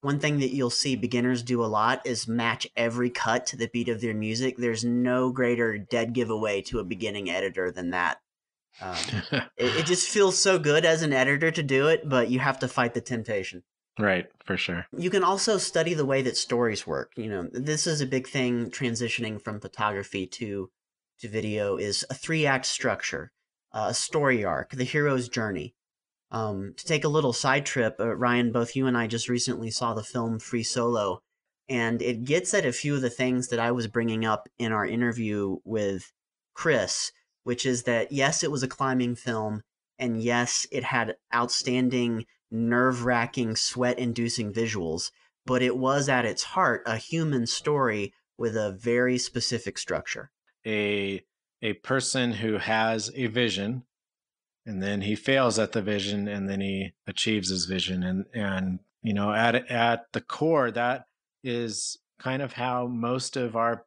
One thing that you'll see beginners do a lot is match every cut to the beat of their music. There's no greater dead giveaway to a beginning editor than that. It just feels so good as an editor to do it, but you have to fight the temptation. Right, for sure. You can also study the way that stories work. This is a big thing transitioning from photography to video, is a 3-act structure, a story arc, the hero's journey. To take a little side trip, Ryan, both you and I just recently saw the film Free Solo, and it gets at a few of the things that I was bringing up in our interview with Chris, which is that, yes, it was a climbing film, and yes, it had outstanding nerve-wracking, sweat-inducing visuals, but it was at its heart a human story with a very specific structure. A person who has a vision, and then he fails at the vision, and then he achieves his vision. And you know, at the core, that is kind of how most of our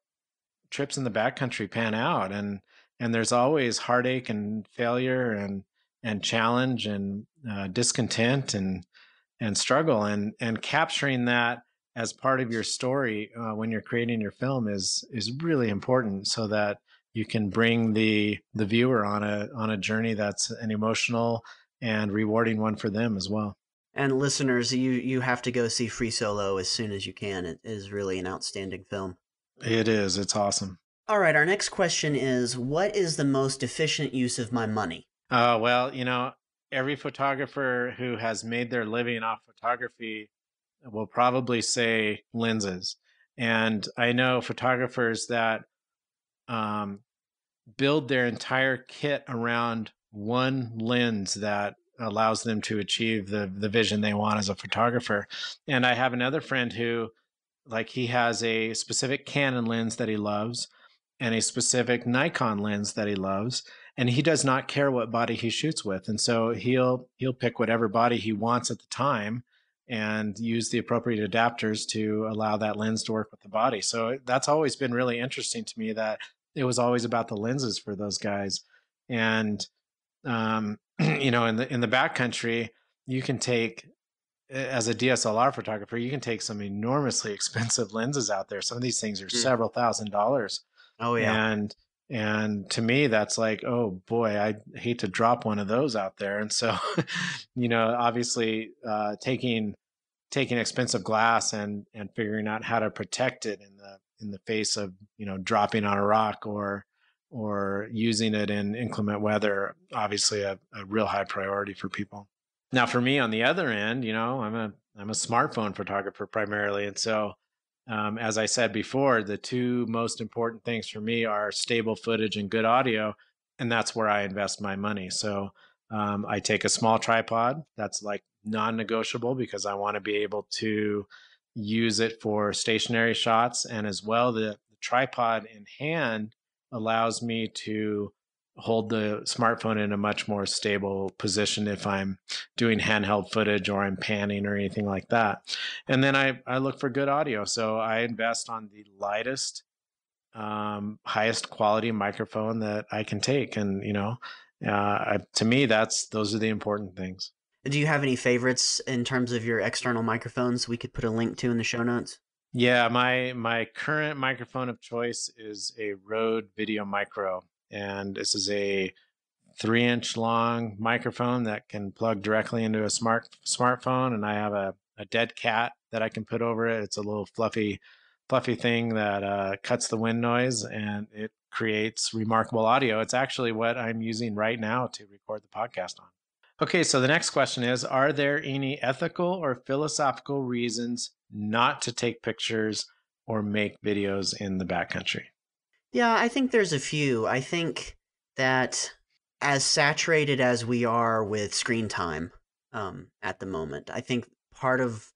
trips in the backcountry pan out. And there's always heartache and failure and challenge and discontent and struggle. And capturing that as part of your story when you're creating your film is really important, so that you can bring the viewer on a journey that's an emotional and rewarding one for them as well. And listeners, you have to go see Free Solo as soon as you can. It is really an outstanding film. It is. It's awesome. All right. Our next question is, what is the most efficient use of my money? Well, you know, every photographer who has made their living off photography will probably say lenses. And I know photographers that build their entire kit around one lens that allows them to achieve the vision they want as a photographer. And I have another friend who, like, he has a specific Canon lens that he loves and a specific Nikon lens that he loves, and he does not care what body he shoots with. And so he'll pick whatever body he wants at the time and use the appropriate adapters to allow that lens to work with the body. So that's always been really interesting to me, that it was always about the lenses for those guys. And you know, in the backcountry, you can take, as a DSLR photographer, you can take some enormously expensive lenses out there. Some of these things are several $1,000s. Oh yeah. And to me, that's like, oh boy, I hate to drop one of those out there. And so, you know, obviously taking expensive glass and figuring out how to protect it in the face of, you know, dropping on a rock or using it in inclement weather, obviously a real high priority for people. Now, for me, on the other end, you know, I'm a smartphone photographer primarily. And so, as I said before, the two most important things for me are stable footage and good audio, and that's where I invest my money. So I take a small tripod that's like non-negotiable, because I want to be able to use it for stationary shots. And as well, the tripod in hand allows me to hold the smartphone in a much more stable position if I'm doing handheld footage or I'm panning or anything like that. And then I look for good audio. So I invest on the lightest, highest quality microphone that I can take. And, you know, to me, those are the important things. Do you have any favorites in terms of your external microphones we could put a link to in the show notes? Yeah, my current microphone of choice is a Rode Video Micro. And this is a 3-inch long microphone that can plug directly into a smartphone. And I have a dead cat that I can put over it. It's a little fluffy thing that cuts the wind noise, and it creates remarkable audio. It's actually what I'm using right now to record the podcast on. Okay, so the next question is, are there any ethical or philosophical reasons not to take pictures or make videos in the backcountry? Yeah, I think there's a few. I think that as saturated as we are with screen time at the moment, I think part of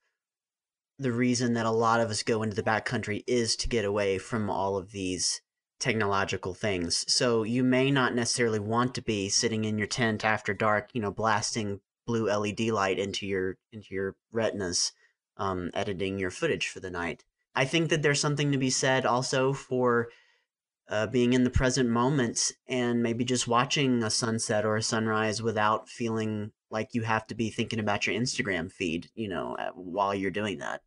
the reason that a lot of us go into the backcountry is to get away from all of these technological things. So you may not necessarily want to be sitting in your tent after dark, you know, blasting blue LED light into your retinas, editing your footage for the night. I think that there's something to be said also for being in the present moment, and maybe just watching a sunset or a sunrise without feeling like you have to be thinking about your Instagram feed, you know, while you're doing that.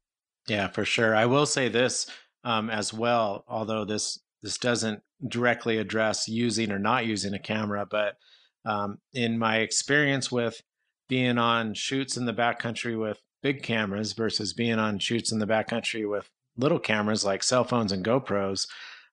Yeah, for sure. I will say this as well, although this doesn't directly address using or not using a camera, but in my experience with being on shoots in the backcountry with big cameras versus being on shoots in the backcountry with little cameras like cell phones and GoPros,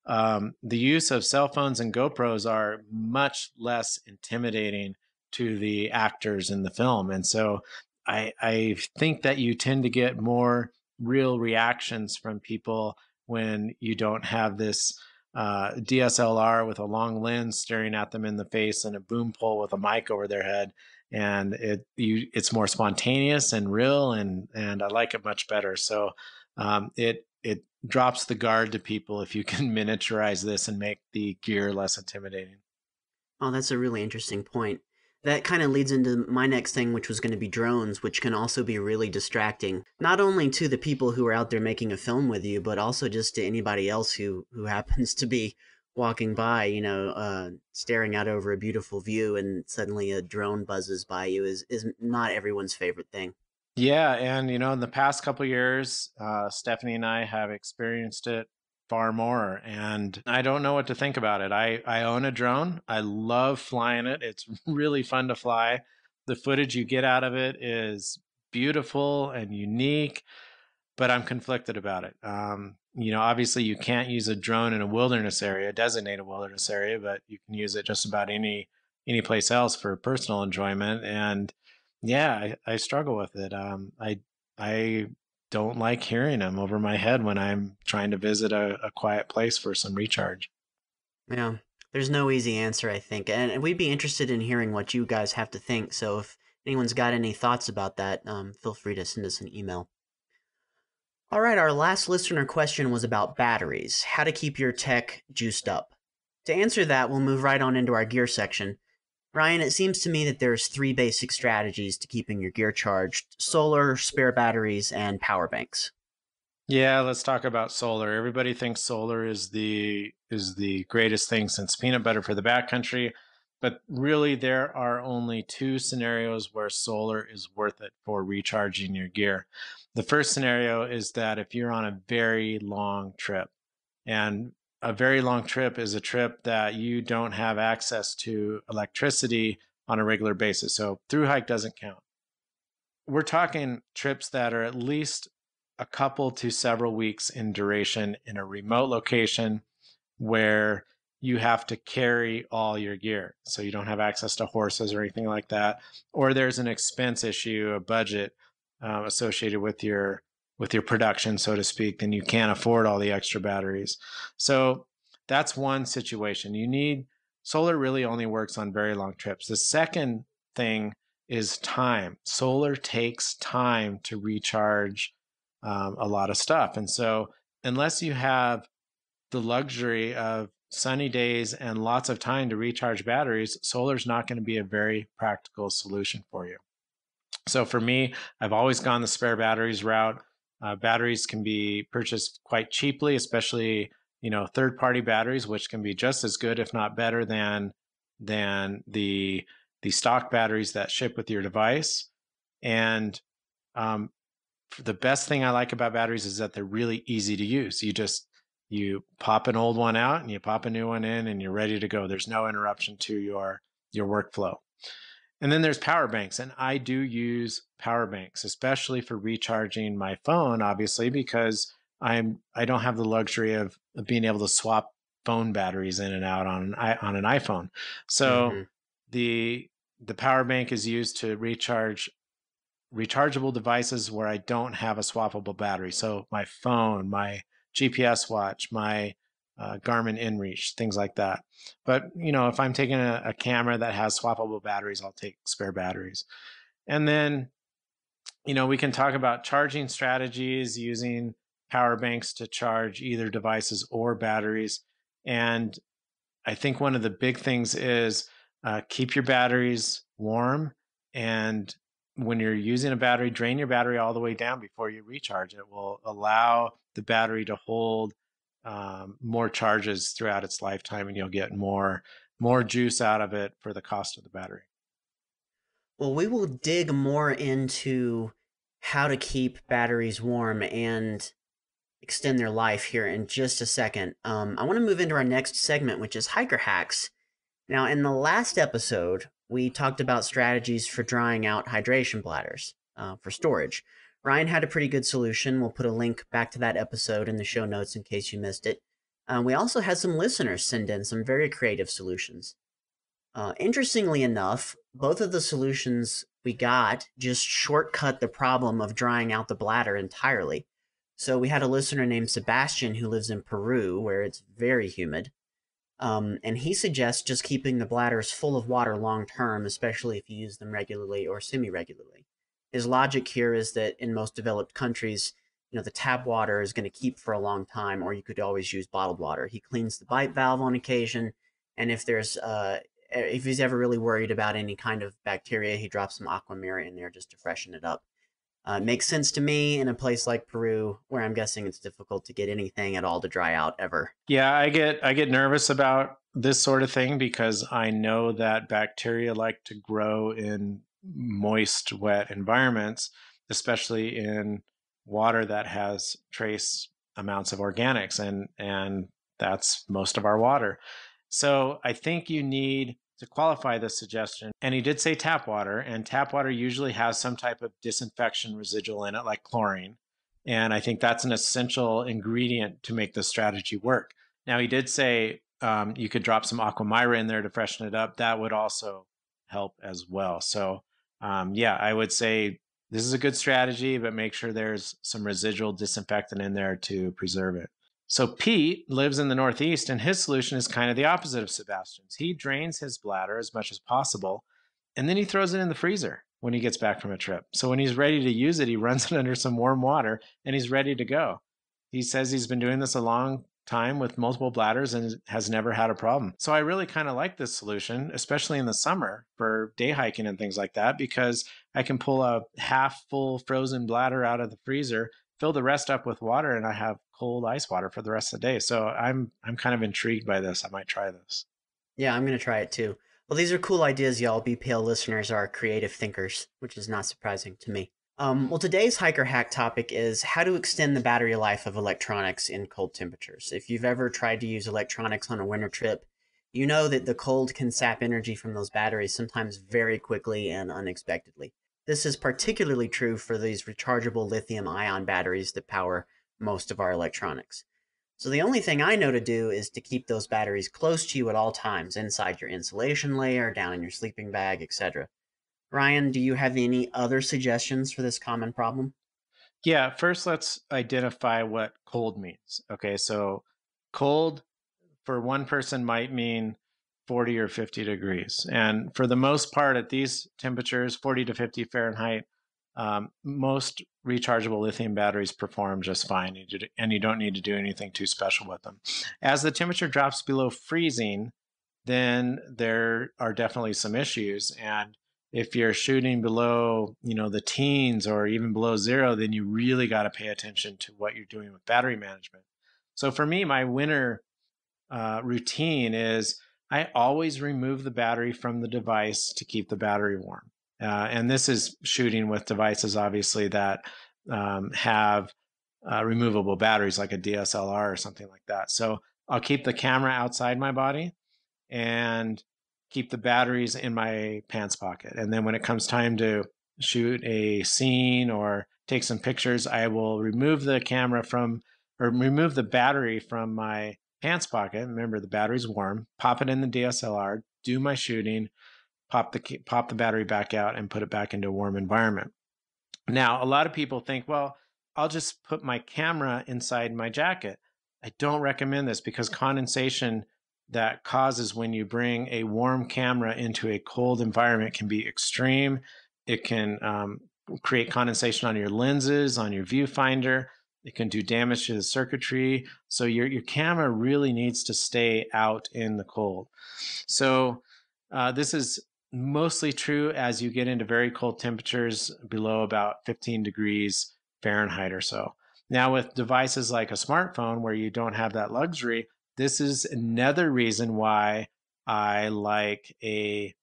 the use of cell phones and GoPros are much less intimidating to the actors in the film. And so I think that you tend to get more real reactions from people when you don't have this DSLR with a long lens staring at them in the face and a boom pole with a mic over their head. and it's more spontaneous and real, and I like it much better. So it drops the guard to people if you can miniaturize this and make the gear less intimidating. Oh, that's a really interesting point. That kind of leads into my next thing, which was going to be drones, which can also be really distracting, not only to the people who are out there making a film with you, but also just to anybody else who happens to be walking by, staring out over a beautiful view, and suddenly a drone buzzes by you is not everyone's favorite thing. Yeah. And, in the past couple of years, Stephanie and I have experienced it far more, and I don't know what to think about it. I own a drone. I love flying it. It's really fun to fly. The footage you get out of it is beautiful and unique, but I'm conflicted about it. Obviously you can't use a drone in a wilderness area, designated wilderness area, but you can use it just about any place else for personal enjoyment. And yeah, I struggle with it. I don't like hearing them over my head when I'm trying to visit a quiet place for some recharge. Yeah, there's no easy answer, I think. And we'd be interested in hearing what you guys have to think. So if anyone's got any thoughts about that, feel free to send us an email. All right, our last listener question was about batteries, how to keep your tech juiced up. To answer that, we'll move right on into our gear section. Ryan, it seems to me that there's three basic strategies to keeping your gear charged: solar, spare batteries, and power banks. Yeah, let's talk about solar. Everybody thinks solar is the greatest thing since peanut butter for the backcountry, but really there are only two scenarios where solar is worth it for recharging your gear. The first scenario is that if you're on a very long trip, and a very long trip is a trip that you don't have access to electricity on a regular basis. So through hike doesn't count. We're talking trips that are at least a couple to several weeks in duration in a remote location where you have to carry all your gear. So you don't have access to horses or anything like that. Or there's an expense issue, a budget associated with your production, so to speak, then you can't afford all the extra batteries. So that's one situation. Solar really only works on very long trips. The second thing is time. Solar takes time to recharge a lot of stuff. And so unless you have the luxury of sunny days and lots of time to recharge batteries, solar's not going to be a very practical solution for you. So for me, I've always gone the spare batteries route. Batteries can be purchased quite cheaply, especially, third-party batteries, which can be just as good, if not better, than the stock batteries that ship with your device. And the best thing I like about batteries is that they're really easy to use. You pop an old one out and you pop a new one in and you're ready to go. There's no interruption to your workflow. And then there's power banks, and I do use power banks, especially for recharging my phone, obviously, because I don't have the luxury of being able to swap phone batteries in and out on an iPhone. So the power bank is used to recharge rechargeable devices where I don't have a swappable battery. So my phone, my GPS watch, my Garmin inReach, things like that. But, if I'm taking a camera that has swappable batteries, I'll take spare batteries. And then, we can talk about charging strategies using power banks to charge either devices or batteries. And I think one of the big things is keep your batteries warm. And when you're using a battery, drain your battery all the way down before you recharge. It will allow the battery to hold more charges throughout its lifetime, and you'll get more juice out of it for the cost of the battery. Well, we will dig more into how to keep batteries warm and extend their life here in just a second. I want to move into our next segment, which is hiker hacks. Now, in the last episode, we talked about strategies for drying out hydration bladders for storage. Ryan had a pretty good solution. We'll put a link back to that episode in the show notes in case you missed it. We also had some listeners send in some very creative solutions. Interestingly enough, both of the solutions we got just shortcut the problem of drying out the bladder entirely. So we had a listener named Sebastian who lives in Peru, where it's very humid. And he suggests just keeping the bladders full of water long term, especially if you use them regularly or semi-regularly. His logic here is that in most developed countries, you know, the tap water is going to keep for a long time, or you could always use bottled water. He cleans the bite valve on occasion, and if there's if he's ever really worried about any kind of bacteria, he drops some Aquamira in there just to freshen it up. Makes sense to me in a place like Peru, where I'm guessing it's difficult to get anything at all to dry out ever. Yeah, I get nervous about this sort of thing because I know that bacteria like to grow in moist, wet environments, especially in water that has trace amounts of organics, and that's most of our water. So I think you need to qualify this suggestion. And he did say tap water, and tap water usually has some type of disinfection residual in it, like chlorine. And I think that's an essential ingredient to make this strategy work. Now, he did say you could drop some Aquamira in there to freshen it up. That would also help as well. So yeah, I would say this is a good strategy, but make sure there's some residual disinfectant in there to preserve it. So Pete lives in the Northeast, and his solution is kind of the opposite of Sebastian's. He drains his bladder as much as possible, and then he throws it in the freezer when he gets back from a trip. So when he's ready to use it, he runs it under some warm water, and he's ready to go. He says he's been doing this a long time with multiple bladders and has never had a problem. So I really kind of like this solution, especially in the summer for day hiking and things like that, because I can pull a half full frozen bladder out of the freezer, fill the rest up with water, and I have cold ice water for the rest of the day. So I'm kind of intrigued by this. I might try this. Yeah, I'm going to try it too. Well, these are cool ideas, y'all. BPL listeners are creative thinkers, which is not surprising to me. Well, today's hiker hack topic is how to extend the battery life of electronics in cold temperatures. If you've ever tried to use electronics on a winter trip, you know that the cold can sap energy from those batteries, sometimes very quickly and unexpectedly. This is particularly true for these rechargeable lithium-ion batteries that power most of our electronics. So the only thing I know to do is to keep those batteries close to you at all times, inside your insulation layer, down in your sleeping bag, etc. Ryan, do you have any other suggestions for this common problem? Yeah, first let's identify what cold means. Okay, so cold for one person might mean 40 or 50 degrees. And for the most part, at these temperatures, 40 to 50 Fahrenheit, most rechargeable lithium batteries perform just fine, and you don't need to do anything too special with them. As the temperature drops below freezing, then there are definitely some issues. And if you're shooting below, you know, the teens or even below zero, then you really got to pay attention to what you're doing with battery management. So for me, my winter routine is I always remove the battery from the device to keep the battery warm. And this is shooting with devices, obviously, that have removable batteries like a DSLR or something like that. So I'll keep the camera outside my body and keep the batteries in my pants pocket. And then when it comes time to shoot a scene or take some pictures, I will remove the camera from, or remove the battery from my pants pocket. Remember, the battery's warm. Pop it in the DSLR, do my shooting, pop the battery back out, and put it back into a warm environment. Now, a lot of people think, well, I'll just put my camera inside my jacket. I don't recommend this because condensation that causes when you bring a warm camera into a cold environment can be extreme. It can create condensation on your lenses, on your viewfinder. It can do damage to the circuitry. So your camera really needs to stay out in the cold. So this is mostly true as you get into very cold temperatures below about 15 degrees Fahrenheit or so. Now with devices like a smartphone where you don't have that luxury, this is another reason why I like a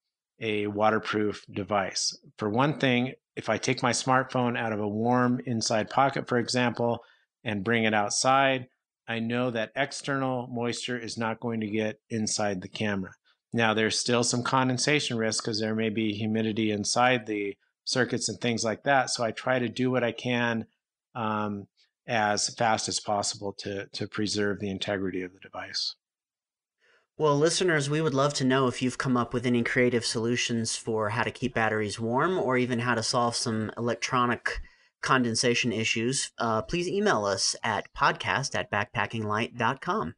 waterproof device. For one thing, if I take my smartphone out of a warm inside pocket, for example, and bring it outside, I know that external moisture is not going to get inside the camera. Now, there's still some condensation risk because there may be humidity inside the circuits and things like that. So I try to do what I can as fast as possible to preserve the integrity of the device. Well, listeners, we would love to know if you've come up with any creative solutions for how to keep batteries warm or even how to solve some electronic condensation issues. Please email us at podcast@backpackinglight.com.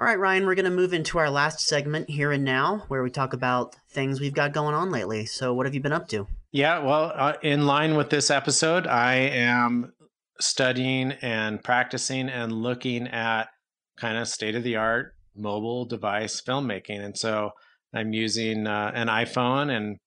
All right, Ryan, we're going to move into our last segment, Here and Now, where we talk about things we've got going on lately. So what have you been up to? Yeah, well, in line with this episode, I am studying and practicing and looking at kind of state-of-the-art mobile device filmmaking. And so I'm using an iPhone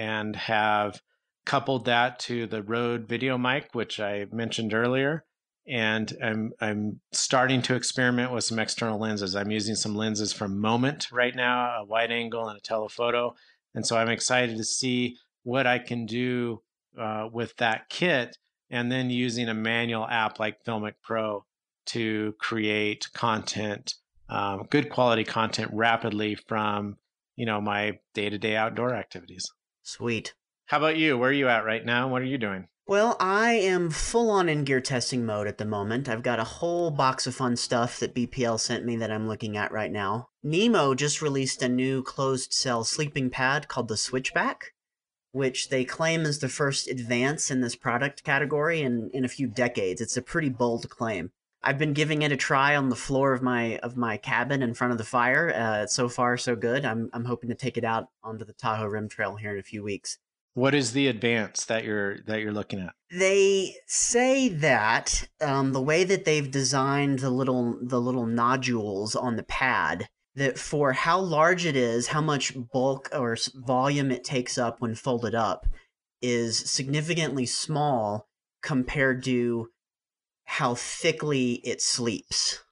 and have coupled that to the Rode video mic, which I mentioned earlier. And I'm starting to experiment with some external lenses. I'm using some lenses from Moment right now, a wide angle and a telephoto. And so I'm excited to see what I can do with that kit, and then using a manual app like Filmic Pro to create content, good quality content rapidly from, you know, my day-to-day outdoor activities. Sweet. How about you? Where are you at right now? What are you doing? Well, I am full on in gear testing mode at the moment. I've got a whole box of fun stuff that BPL sent me that I'm looking at right now. Nemo just released a new closed cell sleeping pad called the Switchback, which they claim is the first advance in this product category in a few decades. It's a pretty bold claim. I've been giving it a try on the floor of my cabin in front of the fire. So far, so good. I'm hoping to take it out onto the Tahoe Rim Trail here in a few weeks. What is the advance that you're looking at? They say that the way that they've designed the little nodules on the pad, that for how large it is, how much bulk or volume it takes up when folded up, is significantly small compared to how thickly it sleeps,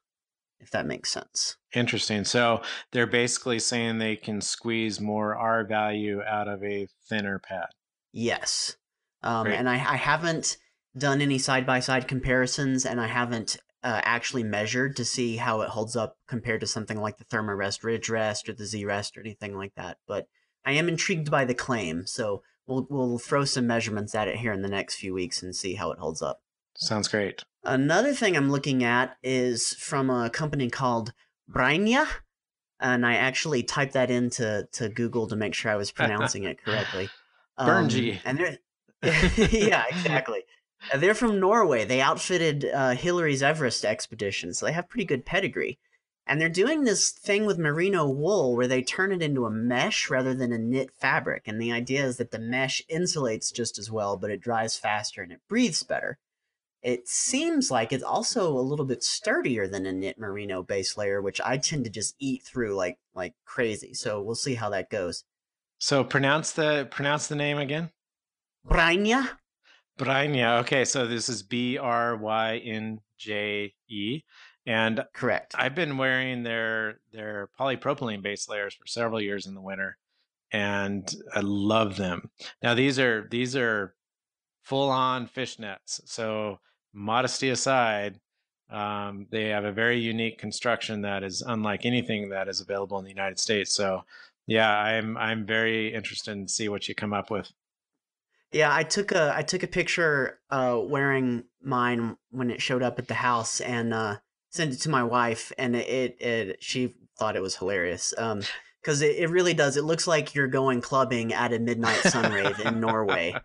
if that makes sense. Interesting. So they're basically saying they can squeeze more R value out of a thinner pad. Yes. And I haven't done any side-by-side comparisons, and I haven't actually measured to see how it holds up compared to something like the Thermarest Ridge Rest or the Z Rest or anything like that. But I am intrigued by the claim. So we'll throw some measurements at it here in the next few weeks and see how it holds up. Sounds great. Another thing I'm looking at is from a company called Brainia, and I actually typed that into Google to make sure I was pronouncing it correctly. Bernji. And they're yeah, exactly. They're from Norway. They outfitted Hillary's Everest expedition, so they have pretty good pedigree. And they're doing this thing with merino wool where they turn it into a mesh rather than a knit fabric. And the idea is that the mesh insulates just as well, but it dries faster and it breathes better. It seems like it's also a little bit sturdier than a knit merino base layer, which I tend to just eat through like crazy. So we'll see how that goes. So pronounce the name again. Brainia. Brainia. Okay, so this is Brynje, and correct. I've been wearing their polypropylene base layers for several years in the winter, and I love them. Now these are full-on fishnets. So modesty aside, they have a very unique construction that is unlike anything that is available in the United States. So yeah, I'm very interested in see what you come up with. Yeah, I took a picture wearing mine when it showed up at the house and sent it to my wife, and she thought it was hilarious. Because it really does. It looks like you're going clubbing at a midnight sun rave in Norway.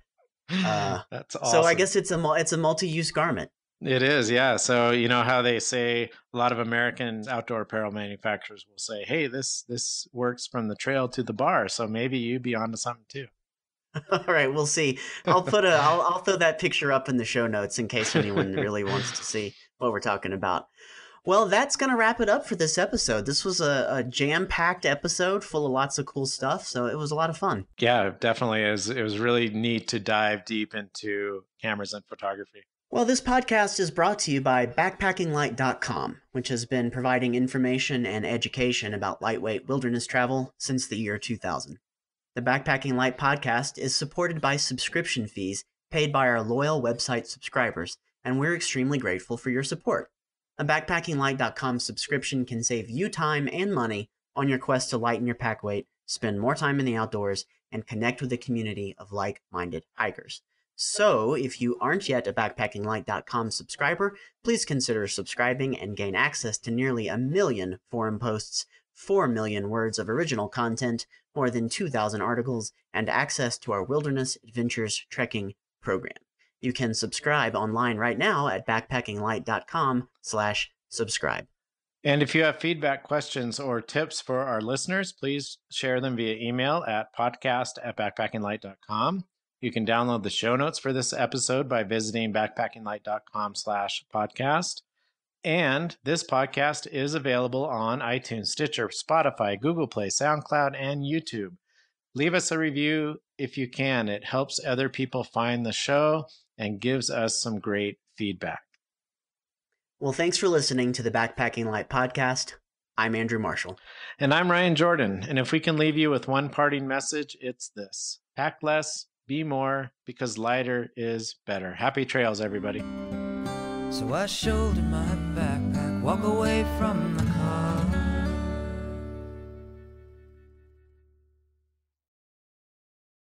That's awesome. So I guess it's a multi-use garment. It is, yeah. So you know how they say a lot of American outdoor apparel manufacturers will say, "Hey, this works from the trail to the bar." So maybe you'd be onto something too. All right, we'll see. I'll throw that picture up in the show notes in case anyone really wants to see what we're talking about. Well, that's going to wrap it up for this episode. This was a jam-packed episode full of lots of cool stuff, so it was a lot of fun. Yeah, definitely. It was really neat to dive deep into cameras and photography. Well, this podcast is brought to you by BackpackingLight.com, which has been providing information and education about lightweight wilderness travel since the year 2000. The Backpacking Light podcast is supported by subscription fees paid by our loyal website subscribers, and we're extremely grateful for your support. A BackpackingLight.com subscription can save you time and money on your quest to lighten your pack weight, spend more time in the outdoors, and connect with a community of like-minded hikers. So, if you aren't yet a BackpackingLight.com subscriber, please consider subscribing and gain access to nearly 1 million forum posts, 4 million words of original content, more than 2,000 articles, and access to our Wilderness Adventures Trekking program. You can subscribe online right now at backpackinglight.com/subscribe. And if you have feedback, questions, or tips for our listeners, please share them via email at podcast@backpackinglight.com. You can download the show notes for this episode by visiting backpackinglight.com/podcast. And this podcast is available on iTunes, Stitcher, Spotify, Google Play, SoundCloud, and YouTube. Leave us a review if you can. It helps other people find the show and gives us some great feedback. Well, thanks for listening to the Backpacking Light Podcast. I'm Andrew Marshall. And I'm Ryan Jordan. And if we can leave you with one parting message, it's this. Pack less, be more, because lighter is better. Happy trails, everybody. So I shouldered my backpack, walk away from the car.